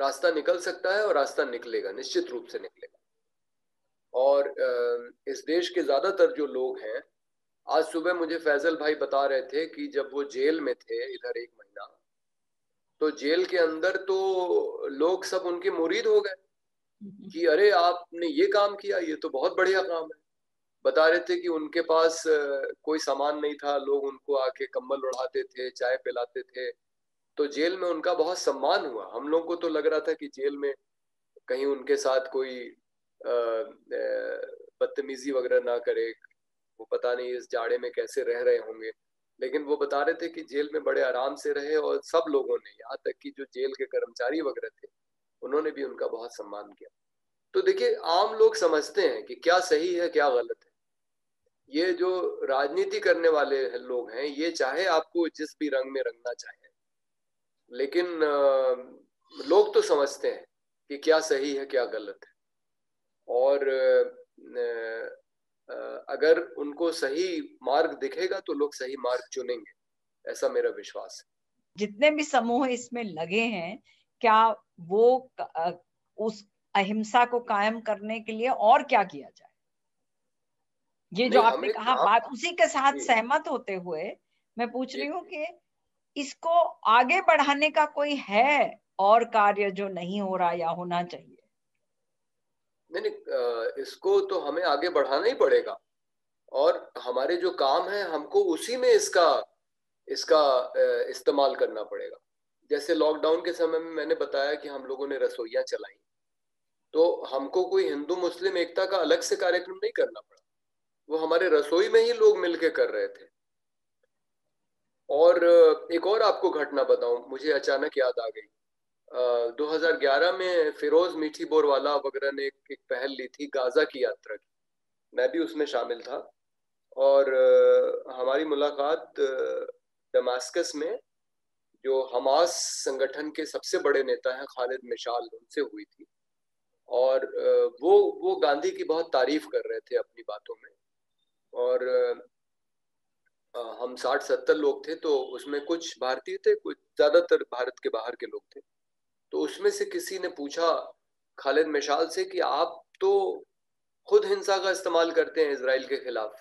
रास्ता निकल सकता है और रास्ता निकलेगा, निश्चित रूप से निकलेगा। और इस देश के ज्यादातर जो लोग हैं, आज सुबह मुझे फैजल भाई बता रहे थे कि जब वो जेल में थे इधर एक महीना, तो जेल के अंदर तो लोग सब उनके मुरीद हो गए कि अरे आपने ये काम किया, ये तो बहुत बढ़िया काम है। बता रहे थे कि उनके पास कोई सामान नहीं था, लोग उनको आके कंबल उड़ाते थे, चाय पिलाते थे, तो जेल में उनका बहुत सम्मान हुआ। हम लोगों को तो लग रहा था कि जेल में कहीं उनके साथ कोई बदतमीजी वगैरह ना करे, वो पता नहीं इस जाड़े में कैसे रह रहे होंगे, लेकिन वो बता रहे थे कि जेल में बड़े आराम से रहे और सब लोगों ने, यहाँ तक कि जो जेल के कर्मचारी वगैरह थे उन्होंने भी उनका बहुत सम्मान किया। तो देखिए आम लोग समझते हैं कि क्या सही है क्या गलत है। ये जो राजनीति करने वाले लोग हैं, ये चाहे आपको जिस भी रंग में रंगना चाहे, लेकिन लोग तो समझते हैं कि क्या सही है क्या गलत है। और अगर उनको सही मार्ग दिखेगा तो लोग सही मार्ग चुनेंगे, ऐसा मेरा विश्वास है। जितने भी समूह इसमें लगे हैं, क्या वो उस अहिंसा को कायम करने के लिए और क्या किया जाए, ये जो आपने कहा बात उसी के साथ सहमत होते हुए मैं पूछ रही हूँ कि इसको आगे बढ़ाने का कोई है और कार्य जो नहीं हो रहा या होना चाहिए? नहीं नहीं, इसको तो हमें आगे बढ़ाना ही पड़ेगा और हमारे जो काम है हमको उसी में इसका इसका इस्तेमाल करना पड़ेगा। जैसे लॉकडाउन के समय में मैंने बताया कि हम लोगों ने रसोइयाँ चलाई, तो हमको कोई हिंदू मुस्लिम एकता का अलग से कार्यक्रम नहीं करना पड़ा, वो हमारे रसोई में ही लोग मिलके कर रहे थे। और एक और आपको घटना बताऊं, मुझे अचानक याद आ गई, दो हज़ार ग्यारह में फिरोज मीठी बोरवाला वगैरह ने एक पहल ली थी गाजा की यात्रा की, मैं भी उसमें शामिल था और हमारी मुलाकात दमास्कस में जो हमास संगठन के सबसे बड़े नेता हैं खालिद मिशाल, उनसे हुई थी और वो वो गांधी की बहुत तारीफ कर रहे थे अपनी बातों में। और हम साठ सत्तर लोग थे, तो उसमें कुछ भारतीय थे, कुछ ज़्यादातर भारत के बाहर के लोग थे। तो उसमें से किसी ने पूछा खालिद मिशाल से कि आप तो खुद हिंसा का इस्तेमाल करते हैं इजराइल के खिलाफ,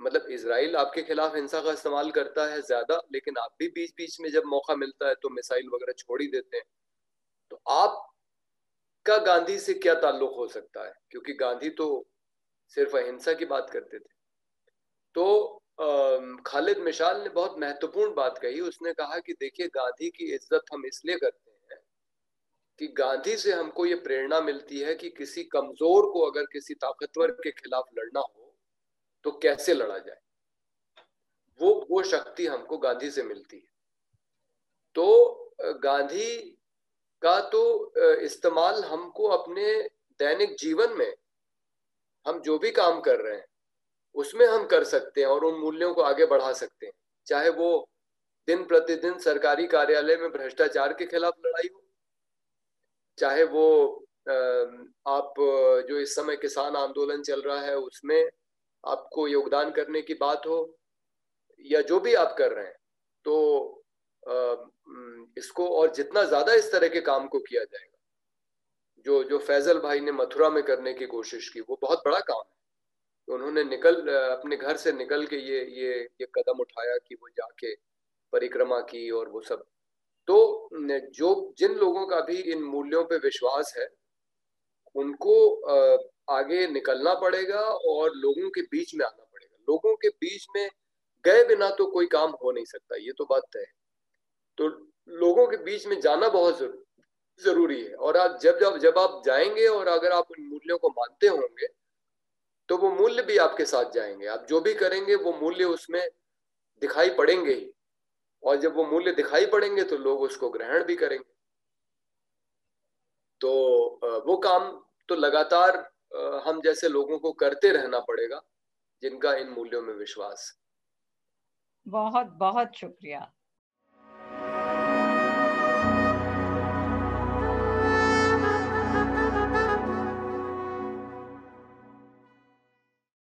मतलब इजराइल आपके खिलाफ हिंसा का इस्तेमाल करता है ज़्यादा, लेकिन आप भी बीच बीच में जब मौका मिलता है तो मिसाइल वगैरह छोड़ ही देते हैं, तो आप का गांधी से क्या ताल्लुक हो सकता है, क्योंकि गांधी तो सिर्फ अहिंसा की बात करते थे। तो खालिद मिशाल ने बहुत महत्वपूर्ण बात कही, उसने कहा कि देखिए गांधी की इज्जत हम इसलिए करते हैं कि गांधी से हमको ये प्रेरणा मिलती है कि किसी कमजोर को अगर किसी ताकतवर के खिलाफ लड़ना हो तो कैसे लड़ा जाए, वो वो शक्ति हमको गांधी से मिलती है। तो गांधी का तो इस्तेमाल हमको अपने दैनिक जीवन में हम जो भी काम कर रहे हैं उसमें हम कर सकते हैं और उन मूल्यों को आगे बढ़ा सकते हैं, चाहे वो दिन प्रतिदिन सरकारी कार्यालय में भ्रष्टाचार के खिलाफ लड़ाई हो, चाहे वो आप जो इस समय किसान आंदोलन चल रहा है उसमें आपको योगदान करने की बात हो, या जो भी आप कर रहे हैं। तो इसको और जितना ज़्यादा इस तरह के काम को किया जाएगा, जो जो फैजल भाई ने मथुरा में करने की कोशिश की, वो बहुत बड़ा काम है। उन्होंने निकल अपने घर से निकल के ये ये ये कदम उठाया कि वो जाके परिक्रमा की और वो सब। तो जो जिन लोगों का भी इन मूल्यों पे विश्वास है उनको आगे निकलना पड़ेगा और लोगों के बीच में आना पड़ेगा। लोगों के बीच में गए बिना तो कोई काम हो नहीं सकता, ये तो बात है। तो लोगों के बीच में जाना बहुत जरूरी है और आप जब जब जब आप जाएंगे और अगर आप उन मूल्यों को मानते होंगे तो वो मूल्य भी आपके साथ जाएंगे, आप जो भी करेंगे वो मूल्य उसमें दिखाई पड़ेंगे ही, और जब वो मूल्य दिखाई पड़ेंगे तो लोग उसको ग्रहण भी करेंगे। तो वो काम तो लगातार हम जैसे लोगों को करते रहना पड़ेगा जिनका इन मूल्यों में विश्वास। बहुत बहुत शुक्रिया।